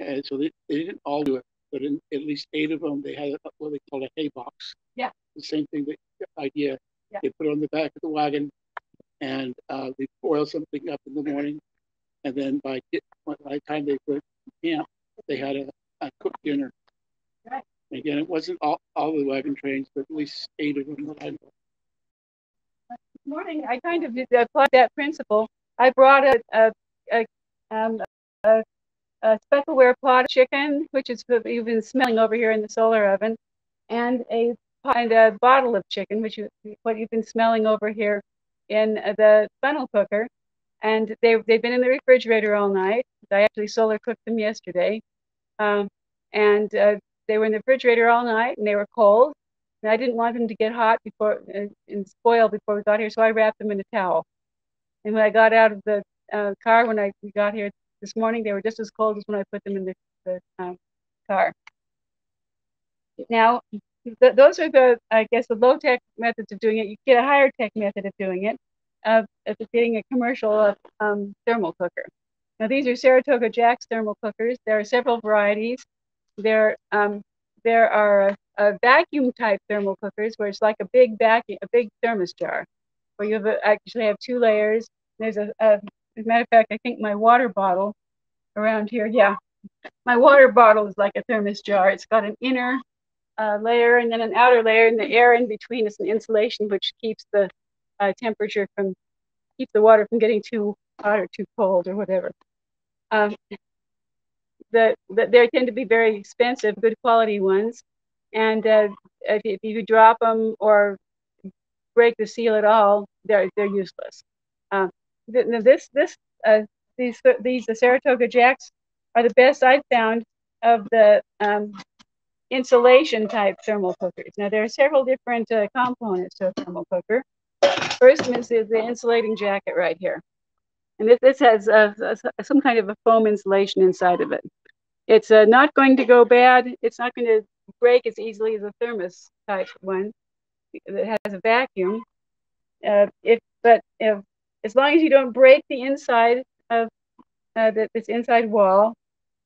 And so they didn't all do it, but in at least 8 of them, they had what they called a hay box. Yeah. The same thing, the idea. Yeah. They put it on the back of the wagon and they boil something up in the morning. And then by the time they were in camp, they had a cooked dinner. Right. And again, it wasn't all the wagon trains, but at least 8 of them that I know. This morning, I kind of applied that principle. I brought a speckleware pot of chicken, which is what you've been smelling over here in the solar oven, and a bottle of chicken, which what you've been smelling over here in the funnel cooker. And they've been in the refrigerator all night. I actually solar cooked them yesterday. They were in the refrigerator all night and they were cold. And I didn't want them to get hot before and spoil before we got here, so I wrapped them in a towel. And when I got out of the car, we got here this morning, they were just as cold as when I put them in the car. Now, those are the low-tech methods of doing it. You get a higher-tech method of doing it, of getting a commercial thermal cooker. Now, these are Saratoga Jack's thermal cookers. There are several varieties. There are vacuum-type thermal cookers where it's like a big thermos jar, where you actually have 2 layers. There's as a matter of fact, I think my water bottle around here, yeah. My water bottle is like a thermos jar. It's got an inner layer and then an outer layer, and the air in between is an insulation which keeps the temperature from, keeps the water from getting too hot or too cold or whatever. They tend to be very expensive, good quality ones. And if you drop them or break the seal at all, they're useless. These Saratoga Jacks are the best I've found of the insulation type thermal cookers. Now there are several different components to a thermal cooker. First is the insulating jacket right here, and this has some kind of a foam insulation inside of it. It's not going to go bad. It's not going to break as easily as a thermos type one that has a vacuum. As long as you don't break the inside of this inside wall,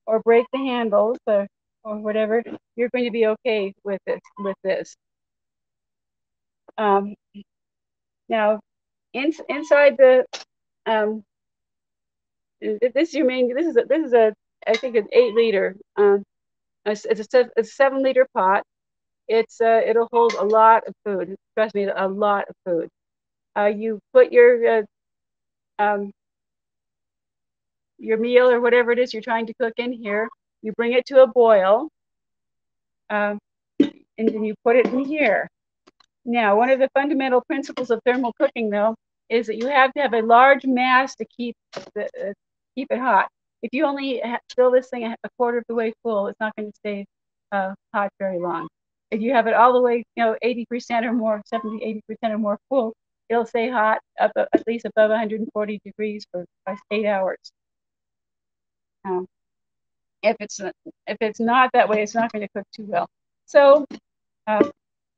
or break the handles, or whatever, you're going to be okay with it. With this, now inside the this is your main. This is I think an 8-liter. It's a 7-liter pot. It'll hold a lot of food. Trust me, a lot of food. You put your meal or whatever it is you're trying to cook in here. You bring it to a boil, and then you put it in here. Now, one of the fundamental principles of thermal cooking, though, is that you have to have a large mass to keep it hot. If you only fill this thing a quarter of the way full, it's not going to stay hot very long. If you have it all the way, 80% or more, 70, 80% or more full, it'll stay hot up at least above 140 degrees for 8 hours. If it's not that way, it's not going to cook too well. So,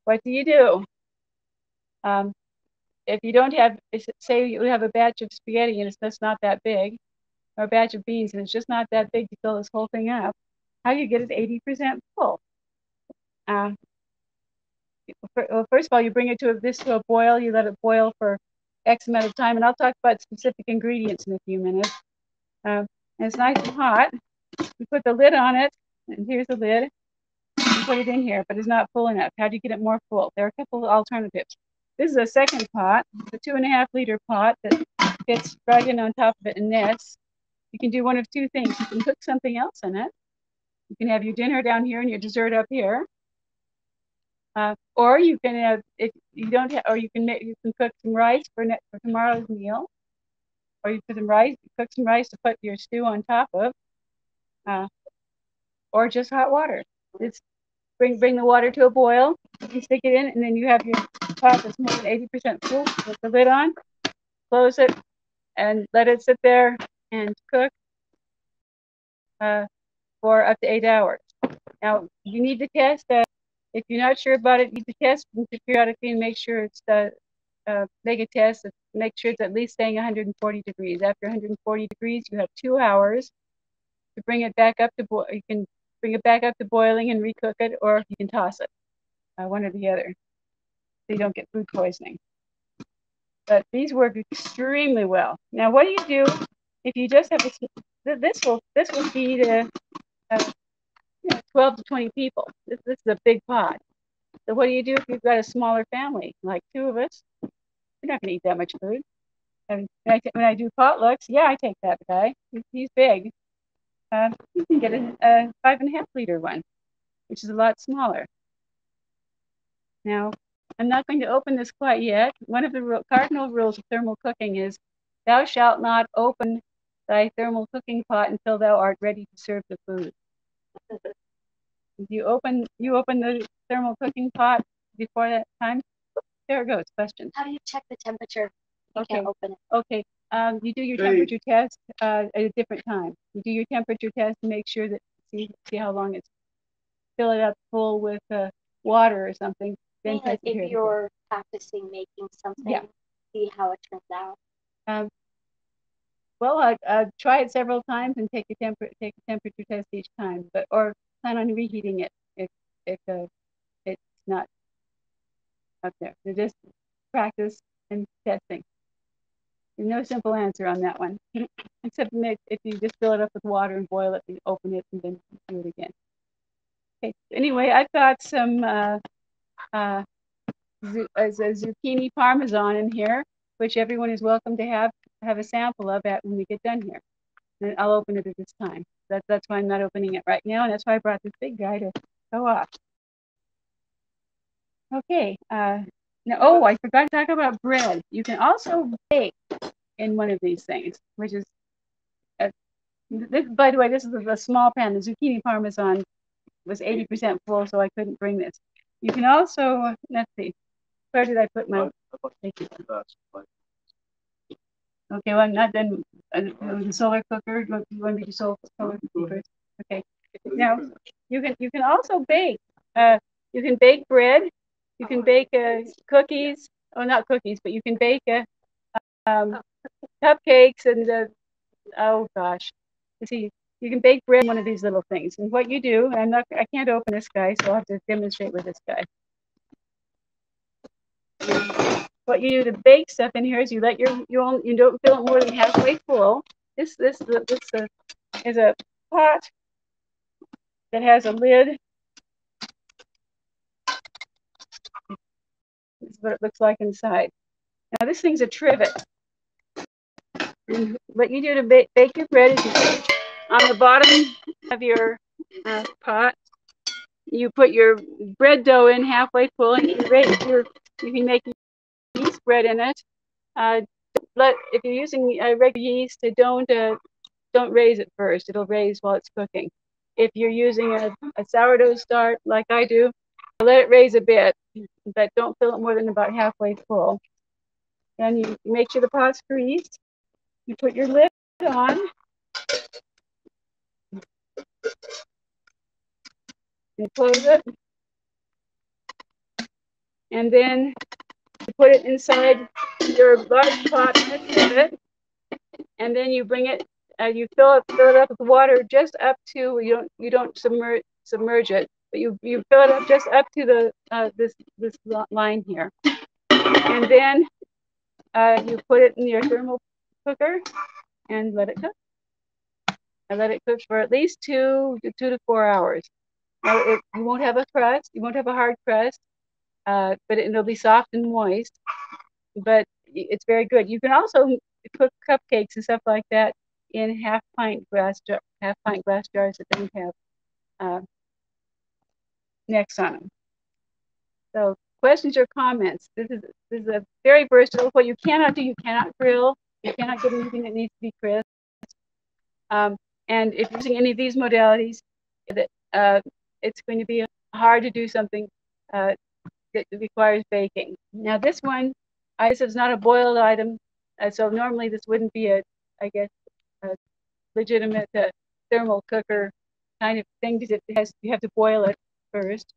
what do? If you don't have, say you have a batch of spaghetti and it's just not that big, or a batch of beans and it's just not that big to fill this whole thing up, how do you get it 80% full? Well, first of all, you bring it to a boil, you let it boil for X amount of time, and I'll talk about specific ingredients in a few minutes. And it's nice and hot. You put the lid on it, and here's the lid. You put it in here, but it's not full enough. How do you get it more full? There are a couple of alternatives. This is a second pot. It's a 2.5 liter pot that fits right in on top of it and nests. You can do one of two things. You can cook something else in it. You can have your dinner down here and your dessert up here. Or you can have, if you don't have, or you can cook some rice for tomorrow's meal. Or you put some rice, cook some rice to put your stew on top of. Or just hot water. It's bring the water to a boil, you stick it in, and then you have your pot that's more than 80% full. Put the lid on, close it, and let it sit there and cook for up to 8 hours. Now, you need to test that. If you're not sure about it, you need to test periodically and make sure it's make a test and make sure it's at least staying 140 degrees. After 140 degrees, you have 2 hours to bring it back up to boil. You can bring it back up to boiling and recook it, or you can toss it, one or the other, so you don't get food poisoning. But these work extremely well. Now, what do you do if you just have a, this will feed 12 to 20 people. This is a big pot. So what do you do if you've got a smaller family, like two of us? You're not going to eat that much food. And when I do potlucks, yeah, I take that guy. He's big. You can get a 5.5 liter one, which is a lot smaller. Now, I'm not going to open this quite yet. One of the cardinal rules of thermal cooking is, thou shalt not open thy thermal cooking pot until thou art ready to serve the food. If you open the thermal cooking pot before that time, there it goes. Question. How do you check the temperature? You can't open it. Okay. You do your temperature test at a different time. You do your temperature test and make sure that, see how long it's, fill it up full with water or something. Then like if you're practicing making something, yeah, see how it turns out. Well, try it several times and take a temperature test each time, but or plan on reheating it if it's not up there. So just practice and testing. There's no simple answer on that one, except if you just fill it up with water and boil it and open it and then do it again. Okay. Anyway, I've got some zucchini parmesan in here, which everyone is welcome to have a sample of at when we get done here. And I'll open it at this time. That's why I'm not opening it right now, and that's why I brought this big guy to go off. Okay. Now, oh, I forgot to talk about bread. You can also bake in one of these things, which is, this, by the way, this is a small pan. The zucchini parmesan was 80% full, so I couldn't bring this. You can also, let's see, where did I put my, thank you. Okay, well, I'm not done with the solar cooker. Do you want me to solar cooker? Okay. Now, you can also bake. You can bake bread. You can bake cookies. Oh, not cookies, but you can bake cupcakes and oh gosh, you can bake bread in one of these little things. And what you do, and I can't open this guy, so I'll have to demonstrate with this guy. What you do to bake stuff in here is you let you don't fill it more than halfway full. This is a pot that has a lid. This is what it looks like inside. Now this thing's a trivet. And what you do to bake your bread is you put on the bottom of your pot, you put your bread dough in halfway full, and you raise your If you make yeast bread in it, if you're using regular yeast, don't raise it first. It'll raise while it's cooking. If you're using a sourdough start like I do, let it raise a bit, but don't fill it more than about halfway full. Then you make sure the pot's greased. You put your lid on. You close it. And then you put it inside your large pot and it. And then you bring it, you fill it up with water just up to, you don't submerge it, but you fill it up just up to the this line here. And then you put it in your thermal cooker and let it cook. And let it cook for at least 2 to 4 hours. Now you won't have a crust, you won't have a hard crust, but it'll be soft and moist. But it's very good. You can also cook cupcakes and stuff like that in half pint glass jars that don't have necks on them. So questions or comments? This is a very versatile. What you cannot do, you cannot grill. You cannot get anything that needs to be crisp. And if you're using any of these modalities, it's going to be hard to do something that requires baking. Now this one, this is not a boiled item, so normally this wouldn't be a legitimate thermal cooker kind of thing, because you have to boil it first,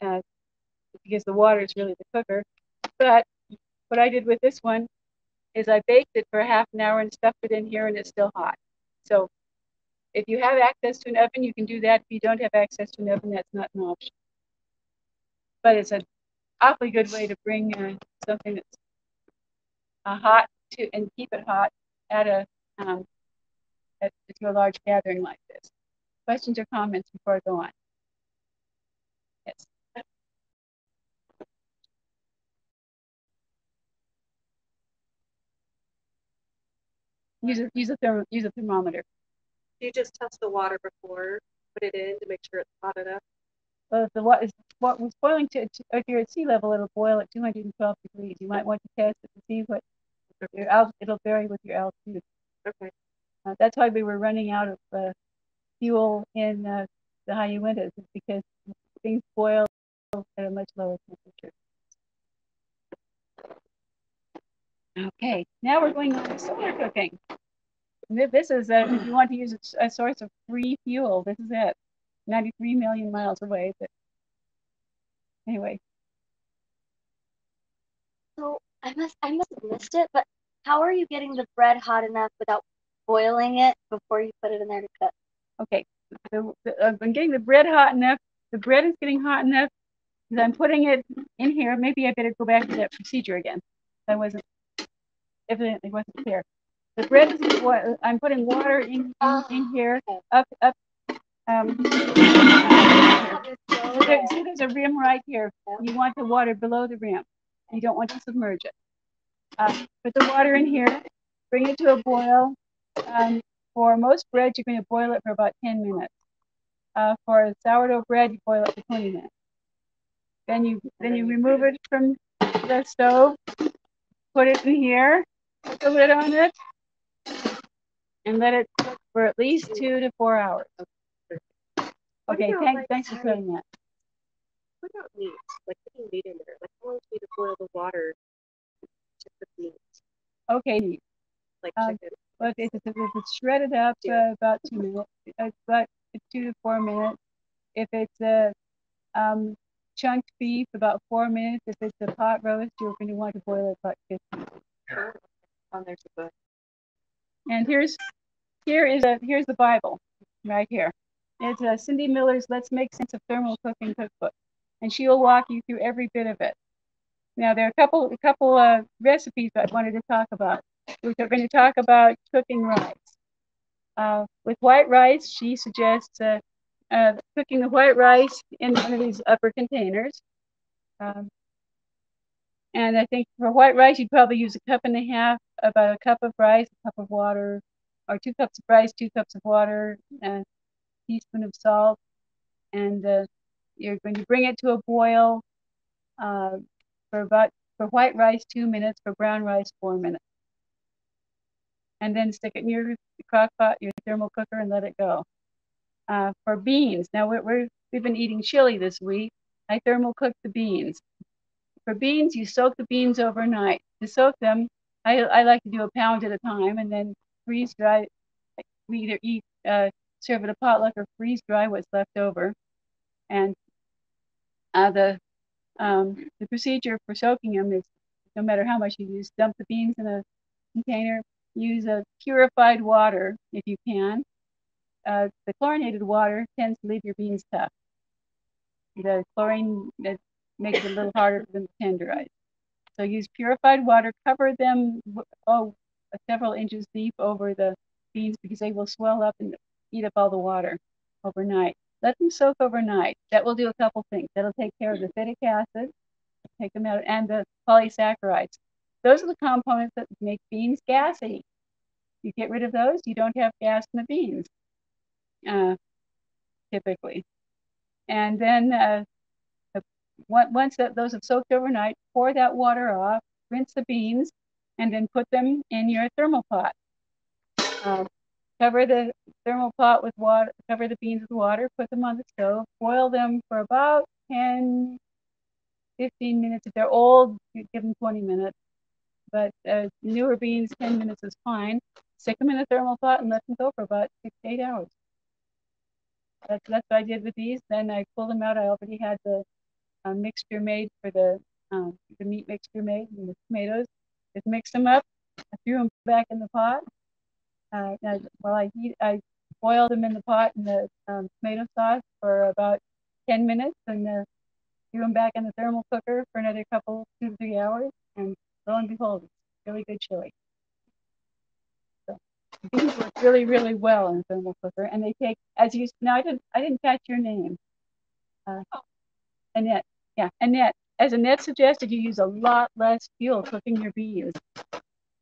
because the water is really the cooker. But what I did with this one is I baked it for half an hour and stuffed it in here, and it's still hot. So if you have access to an oven, you can do that. If you don't have access to an oven, that's not an option. But it's an awfully good way to bring something that's hot to and keep it hot to a large gathering like this. Questions or comments before I go on? Yes. Use a thermometer. You just test the water before, put it in to make sure it's hot enough. Well, if the water is what was boiling if you're at sea level, it'll boil at 212 degrees. You might want to test it to see what your it'll vary with your altitude. Okay. That's why we were running out of fuel in the high Uintas, is because things boil at a much lower temperature. Okay, now we're going on to solar cooking. This is, if you want to use a source of free fuel, this is it. 93 million miles away, but anyway. So I must have missed it, but how are you getting the bread hot enough without boiling it before you put it in there to cook? Okay, I'm getting the bread hot enough. The bread is getting hot enough because I'm putting it in here. Maybe I better go back to that procedure again. Evidently wasn't clear. The bread is I'm putting water in here, up. See, there's a rim right here. You want the water below the rim. You don't want to submerge it. Put the water in here. Bring it to a boil. For most bread, you're going to boil it for about 10 minutes. For sourdough bread, you boil it for 20 minutes. Then you remove it from the stove. Put it in here, put the lid on it, and let it cook for at least 2 to 4 hours. Okay, thanks for putting that. What about meat? Like putting meat in there? Like how long do you need to boil the water to cook meat? Okay, meat. Like chicken. Well, if it's shredded up, about 2 minutes, about 2 to 4 minutes. If it's a chunked beef, about 4 minutes. If it's a pot roast, you're going to want to boil it about 15 minutes. On there's a book. And here's the Bible, right here. It's Cindy Miller's "Let's Make Sense of Thermal Cooking" cookbook, and she will walk you through every bit of it. Now there are a couple recipes I wanted to talk about. We're going to talk about cooking rice. With white rice, she suggests cooking the white rice in one of these upper containers. And I think for white rice, you'd probably use 1.5 cups, about 1 cup of rice, 1 cup of water, or 2 cups of rice, 2 cups of water, a teaspoon of salt. And you're going to bring it to a boil For white rice, 2 minutes. For brown rice, 4 minutes. And then stick it in your crock pot, your thermal cooker, and let it go. For beans, now we've been eating chili this week. I thermal cook the beans. For beans, you soak the beans overnight. To soak them, I like to do a pound at a time and then freeze dry. We either serve at a potluck or freeze dry what's left over. And the procedure for soaking them is, no matter how much you use, dump the beans in a container. Use a purified water if you can. The chlorinated water tends to leave your beans tough. The chlorine that makes it a little harder for them to tenderize. So use purified water. Cover them several inches deep over the beans because they will swell up and eat up all the water overnight. Let them soak overnight. That will do a couple things. That'll take care of the phytic acid, take them out, and the polysaccharides. Those are the components that make beans gassy. You get rid of those, you don't have gas in the beans, typically. And then once those have soaked overnight, pour that water off, rinse the beans, and then put them in your thermal pot. Cover the thermal pot with water, cover the beans with water, put them on the stove, boil them for about 10, 15 minutes. If they're old, you give them 20 minutes. But newer beans, 10 minutes is fine. Stick them in a thermal pot and let them go for about 6 to 8 hours. That's what I did with these. Then I pulled them out. I already had the mixture made for the meat mixture made and the tomatoes. Just mixed them up. I threw them back in the pot. I boiled them in the pot in the tomato sauce for about 10 minutes and threw them back in the thermal cooker for another 2 to 3 hours. And lo and behold, it's really good chili. So these work really, really well in a thermal cooker, and they take as you. Now I didn't catch your name, Annette. Yeah, Annette. As Annette suggested, you use a lot less fuel cooking your beans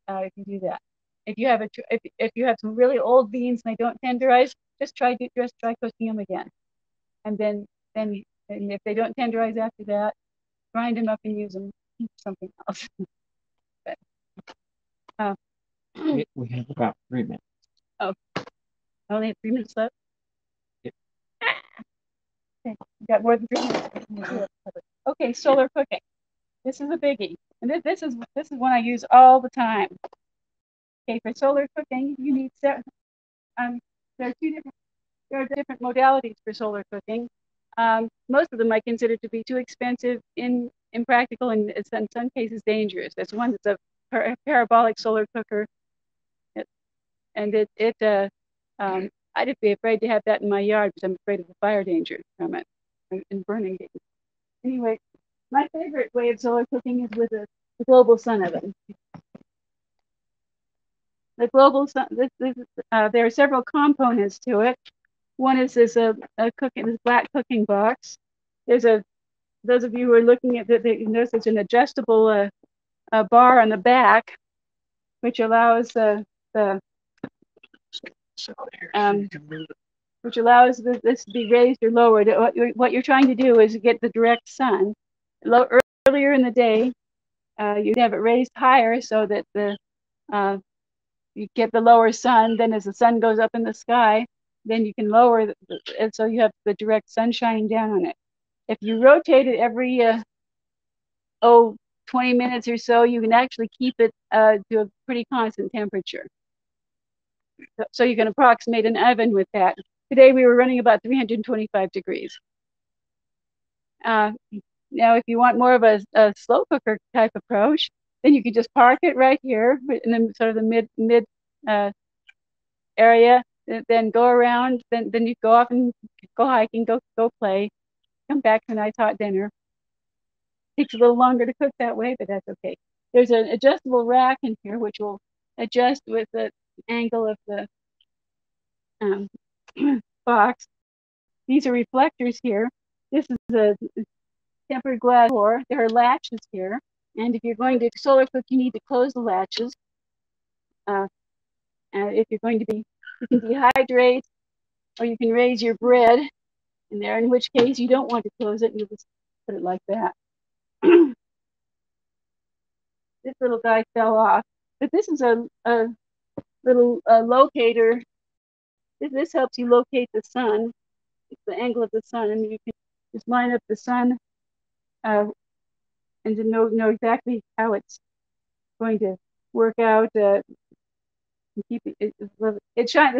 if you do that. If you have if you have some really old beans and they don't tenderize, just try cooking them again, and then if they don't tenderize after that, grind them up and use them for something else. We have about 3 minutes. Oh, I only have 3 minutes left? Yeah. Okay, you got more than 3 minutes. Okay, solar cooking. This is a biggie. And this is one I use all the time. Okay, for solar cooking, you need there are different modalities for solar cooking. Most of them I consider to be too expensive, impractical, and in some cases dangerous. That's one that's a parabolic solar cooker, and I'd be afraid to have that in my yard because I'm afraid of the fire danger from it and burning it. Anyway, my favorite way of solar cooking is with the Global Sun Oven. The Global Sun, there are several components to it. One is this black cooking box. Those of you who are looking at it, you notice there's an adjustable a bar on the back, which allows this to be raised or lowered. What you're trying to do is get the direct sun. Earlier in the day, you have it raised higher so that you get the lower sun. Then, as the sun goes up in the sky, then you can lower, and so you have the direct sun shining down on it. If you rotate it every 20 minutes or so, you can actually keep it to a pretty constant temperature. So you can approximate an oven with that. Today we were running about 325 degrees. Now if you want more of a slow cooker type approach, then you can just park it right here in the sort of the mid area, then go around, then you go off and go hiking, go play, come back to a nice hot dinner. Takes a little longer to cook that way, but that's okay. There's an adjustable rack in here which will adjust with the angle of the box. These are reflectors here. This is a tempered glass door. There are latches here, and if you're going to solar cook, you need to close the latches. And if you're going to be, you can dehydrate, or you can raise your bread in there. In which case, you don't want to close it. You just put it like that. This little guy fell off. But this is a little locator. This helps you locate the sun. It's the angle of the sun, and you can just line up the sun and to know exactly how it's going to work out. The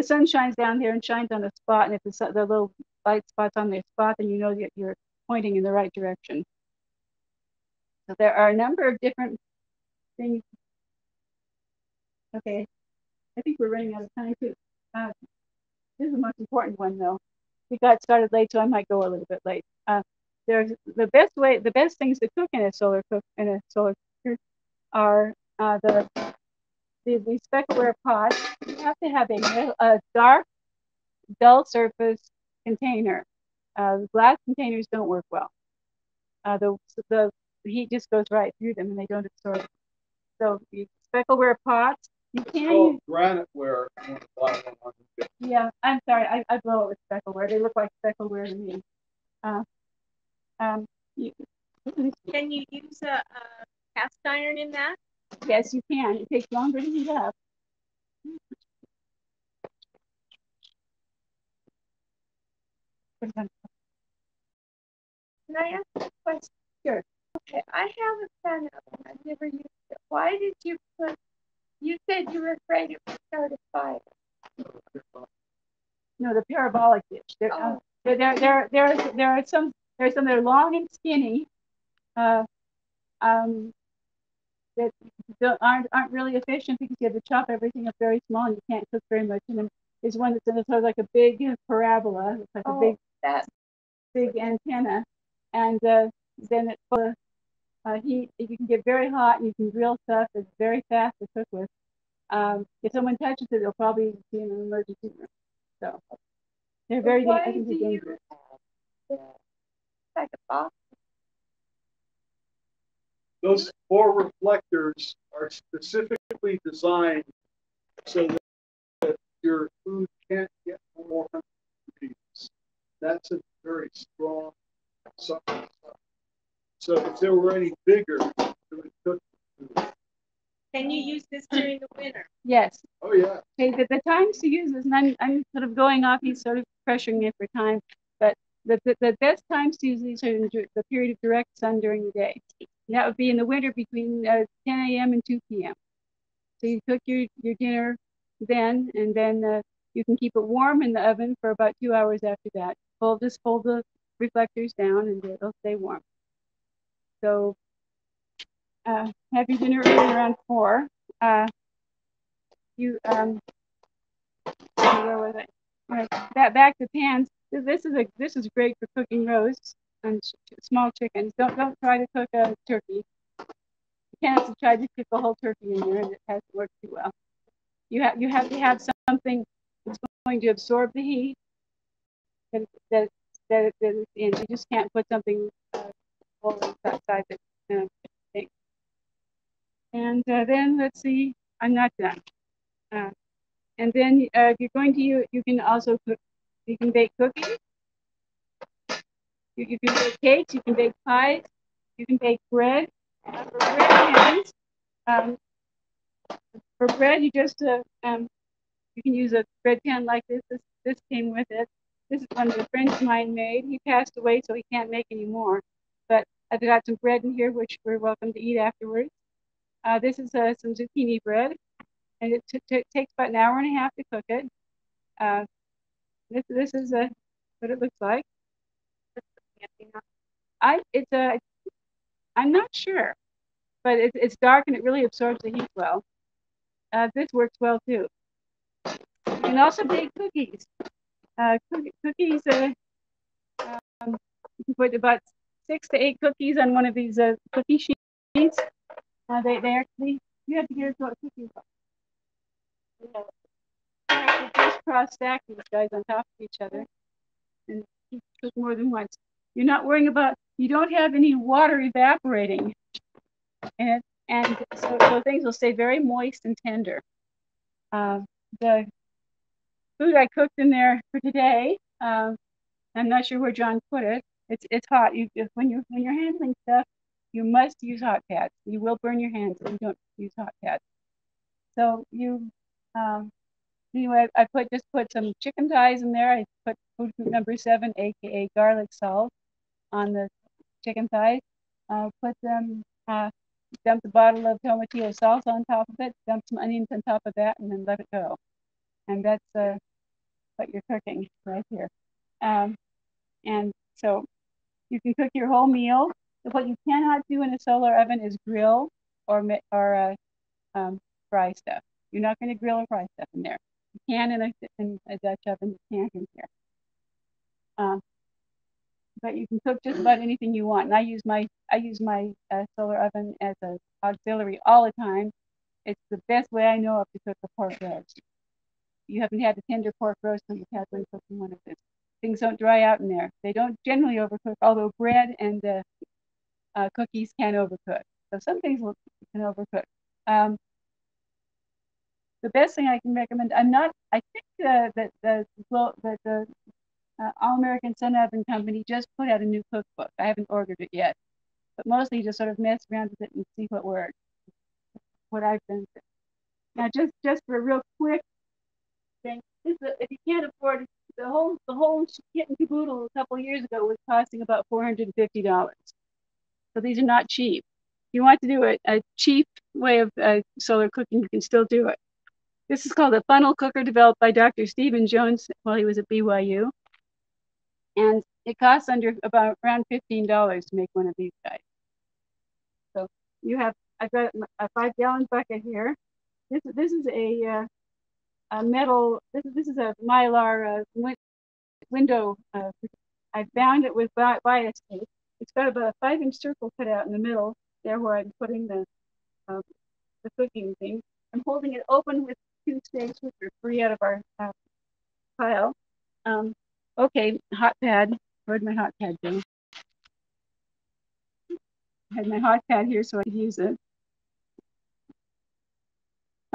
sun shines down here and shines on a spot, and if the little light spots on their spot, then you know that you're pointing in the right direction. So there are a number of different things. Okay, I think we're running out of time too. This is the most important one though. We got started late, so I might go a little bit late. There's the best things to cook in a solar cooker are the speckware pots. You have to have a dark, dull surface container. Glass containers don't work well. The heat just goes right through them, and they don't absorb. So you speckleware pots. You can use graniteware. Yeah, I'm sorry. I blow it with speckleware. They look like speckleware to me. Can you use a cast iron in that? Yes, you can. It takes longer to heat up. Can I ask a question? Sure. Okay, I have a sun oven. I've never used it. Why did you put? You said you were afraid it would start a fire. No, the parabolic dish. There are some that are long and skinny. That aren't really efficient because you have to chop everything up very small and you can't cook very much in them. There's one that's sort of like a big parabola, it's like a big big antenna, and then it's full of heat. You can get very hot and you can grill stuff. It's very fast to cook with. If someone touches it, they'll probably be in an emergency room. So they're very dangerous. Like a box. Those four reflectors are specifically designed so that your food can't get more than 100 degrees. That's a very strong substance. So if there were any bigger, it would cook the food. Can you use this during the winter? Yes. Oh, yeah. Okay, the times to use this, and I'm sort of going off, he's sort of pressuring me for time, but the best times to use these are in the period of direct sun during the day. That would be in the winter between 10 a.m. and 2 p.m. So you cook your dinner then, and then you can keep it warm in the oven for about 2 hours after that. Just fold the reflectors down and it'll stay warm. So have your dinner around 4. Where was I? All right, back to pans. This is great for cooking roasts and small chickens. Don't try to cook a turkey. You can't try to cook a whole turkey in there, and it hasn't worked too well. You have to have something that's going to absorb the heat that it's in. You just can't put something outside that thing. And then let's see. I'm not done. And then if you're going to use, you can also cook. You can bake cookies. You can bake cakes, you can bake pies, you can bake bread. For bread pans, for bread, you just you can use a bread pan like this. This came with it. This is one of a friend of mine made. He passed away, so he can't make any more. But I've got some bread in here, which we're welcome to eat afterwards. This is some zucchini bread, and it takes about an hour and a half to cook it. This is what it looks like. I'm not sure, but it's dark and it really absorbs the heat well. This works well too. You can also bake cookies. Cookies. You can put about 6 to 8 cookies on one of these cookie sheets. They actually you have to hear what cookies are. You have to just cross stack these guys on top of each other and cook more than once. You're not worrying about, you don't have any water evaporating. And so things will stay very moist and tender. The food I cooked in there for today, I'm not sure where John put it. It's hot. When you're handling stuff, You must use hot pads. You will burn your hands if you don't use hot pads. So you, anyway, I just put some chicken thighs in there. I put food group number 7, AKA garlic salt, on the chicken thighs. Put them, dump the bottle of tomatillo sauce on top of it, dump some onions on top of that, and then let it go. And that's what you're cooking right here. And so you can cook your whole meal. What you cannot do in a solar oven is grill or fry stuff. You're not going to grill or fry stuff in there. You can in a Dutch oven, you can't in here. But you can cook just about anything you want. And I use my solar oven as an auxiliary all the time. It's the best way I know of to cook a pork roast. You haven't had a tender pork roast when you've had one cooking one of these. Things don't dry out in there. They don't generally overcook, although bread and cookies can overcook. So some things can overcook. The best thing I can recommend, I think the All American Sun Oven Company just put out a new cookbook. I haven't ordered it yet, but mostly just sort of mess around with it and see what works. What I've been through. Now, just for a real quick thing, if you can't afford the whole kit and caboodle a couple of years ago was costing about $450. So these are not cheap. If you want to do a cheap way of solar cooking, you can still do it. This is called a funnel cooker, developed by Dr. Stephen Jones while he was at BYU. And it costs around $15 to make one of these guys. So I've got a 5-gallon bucket here. This is a metal. This is a Mylar window. I bound it with bias tape. It's got about a 5-inch circle cut out in the middle there where I'm putting the cooking thing. I'm holding it open with 2 stakes, which are free out of our pile. Okay, hot pad. Where'd my hot pad go? I had my hot pad here so I could use it.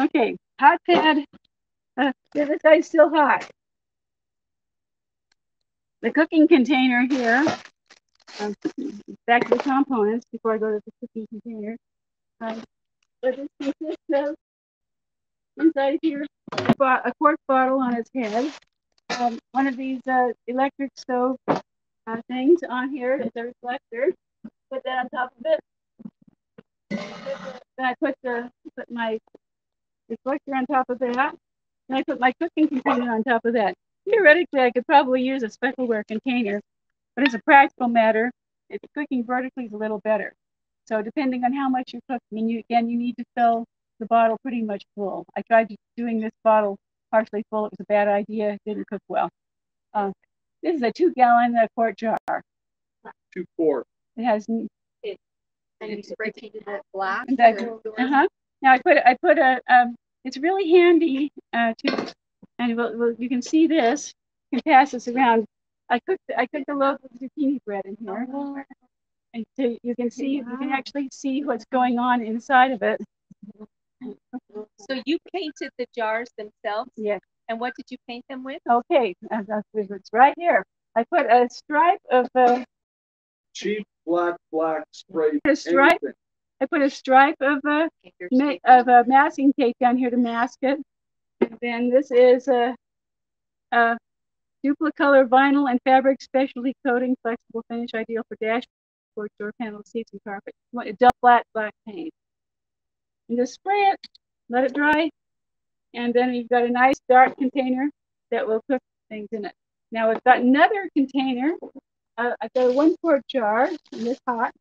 Okay, hot pad. This guy's still hot. The cooking container here. Back to the components before I go to the cooking container. But this consists of, inside here, a quart bottle on its head. One of these electric stove things on here is a reflector. Put that on top of it. Then I put my reflector on top of that. And I put my cooking container on top of that. Theoretically, I could probably use a speckleware container, but as a practical matter, cooking vertically is a little better. So depending on how much you're cooking, and you need to fill the bottle pretty much full. I tried doing this bottle partially full. It was a bad idea. It didn't cook well. This is a 2-gallon quart jar. 2-quart. It has. And it's breaking that glass. Exactly. Now I put a. It's really handy to, and you can see this. You can pass this around. I cooked a loaf of zucchini bread in here, and so you can see. Wow. You can actually see what's going on inside of it. So you painted the jars themselves? Yes. And what did you paint them with? Okay, it's right here. I put a stripe of cheap black spray. A stripe. Anything. I put a stripe of masking tape down here to mask it. And then this is a duplicolor vinyl and fabric specialty coating, flexible finish, ideal for dashboard, door panels, seats, and carpet. You want a double flat black paint. And just spray it, let it dry, and then you've got a nice dark container that will cook things in it. Now I've got another container. I've got a 1-quart jar, and it's hot.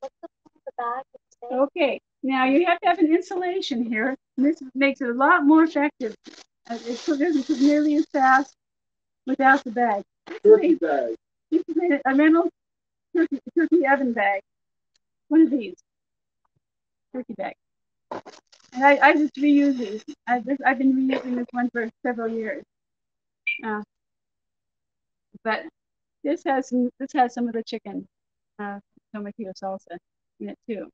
What's the bag? Okay, now you have to have an insulation here, and this makes it a lot more effective. It doesn't cook nearly as fast without the bag. Turkey bag. This is a metal turkey oven bag. One of these. Turkey bag. And I just reuse these. I've been reusing this one for several years. But this has some of the chicken tomatillo salsa in it too.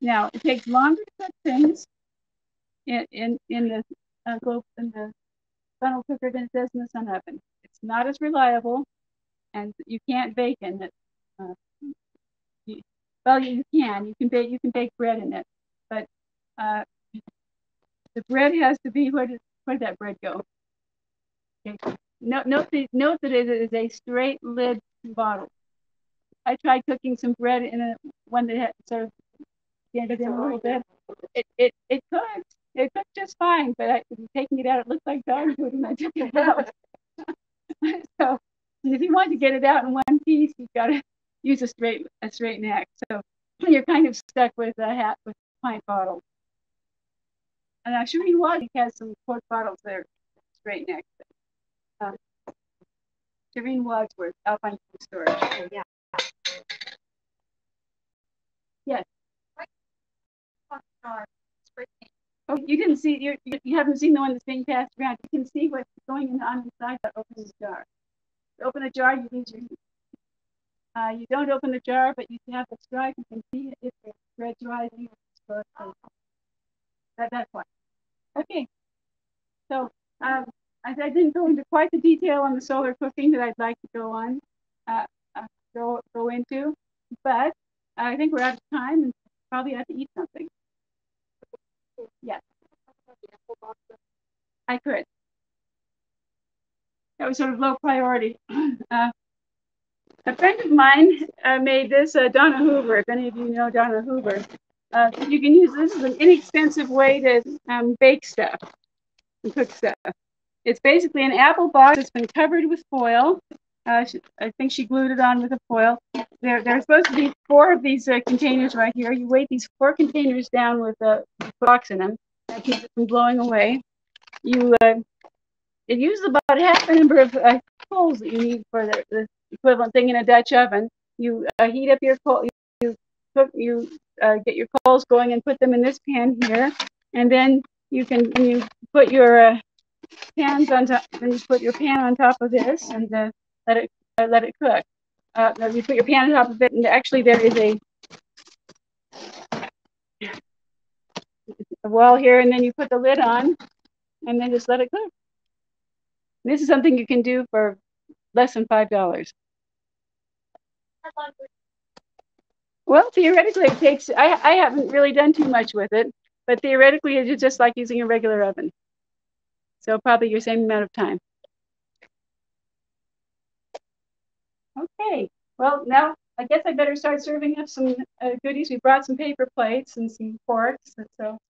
Now it takes longer to cook things in the funnel cooker than it does in the sun oven. It's not as reliable, and you can't bake in it. Well, you can bake bread in it, but the bread has to be where did that bread go? Okay. Note that it is a straight lid bottle. I tried cooking some bread in one that had sort of dented in a little bit. It cooked. It cooked just fine, but taking it out, it looked like dog food when I took it out. So if you want to get it out in one piece, you've got to use a straight neck. So you're kind of stuck with a hat with a pint bottle. And I'm sure Wadsworth has some quart bottles that are straight neck. Shireen Wadsworth, Alpine Storage. Yeah. Yes. Oh, you didn't see, you haven't seen the one that's being passed around. You can see what's going on inside that opens the jar. To open a jar, you lose your heat. You don't open the jar, but you have the stripe. You can see it if it's graduating. That's why. Okay. So I didn't go into quite the detail on the solar cooking that I'd like to go on, go into, but I think we're out of time and probably have to eat something. Yes. I could. That was sort of low priority. A friend of mine made this, Donna Hoover, if any of you know Donna Hoover. You can use this as an inexpensive way to bake stuff and cook stuff. It's basically an apple box that's been covered with foil. I think she glued it on with a foil. There are supposed to be 4 of these containers right here. You weight these 4 containers down with a box in them. That keeps it from blowing away. It uses about half the number of coals that you need for the equivalent thing in a Dutch oven. You heat up your coal. You get your coals going and put them in this pan here, and then you put your pans on top. Then you put your pan on top of this and let it cook. You put your pan on top of it, and actually there is a wall here, and then you put the lid on, and then just let it cook. This is something you can do for less than $5. Well, theoretically, it takes, I haven't really done too much with it, but theoretically, it's just like using a regular oven. So probably your same amount of time. Okay, well, now I guess I better start serving up some goodies. We brought some paper plates and some forks, and so.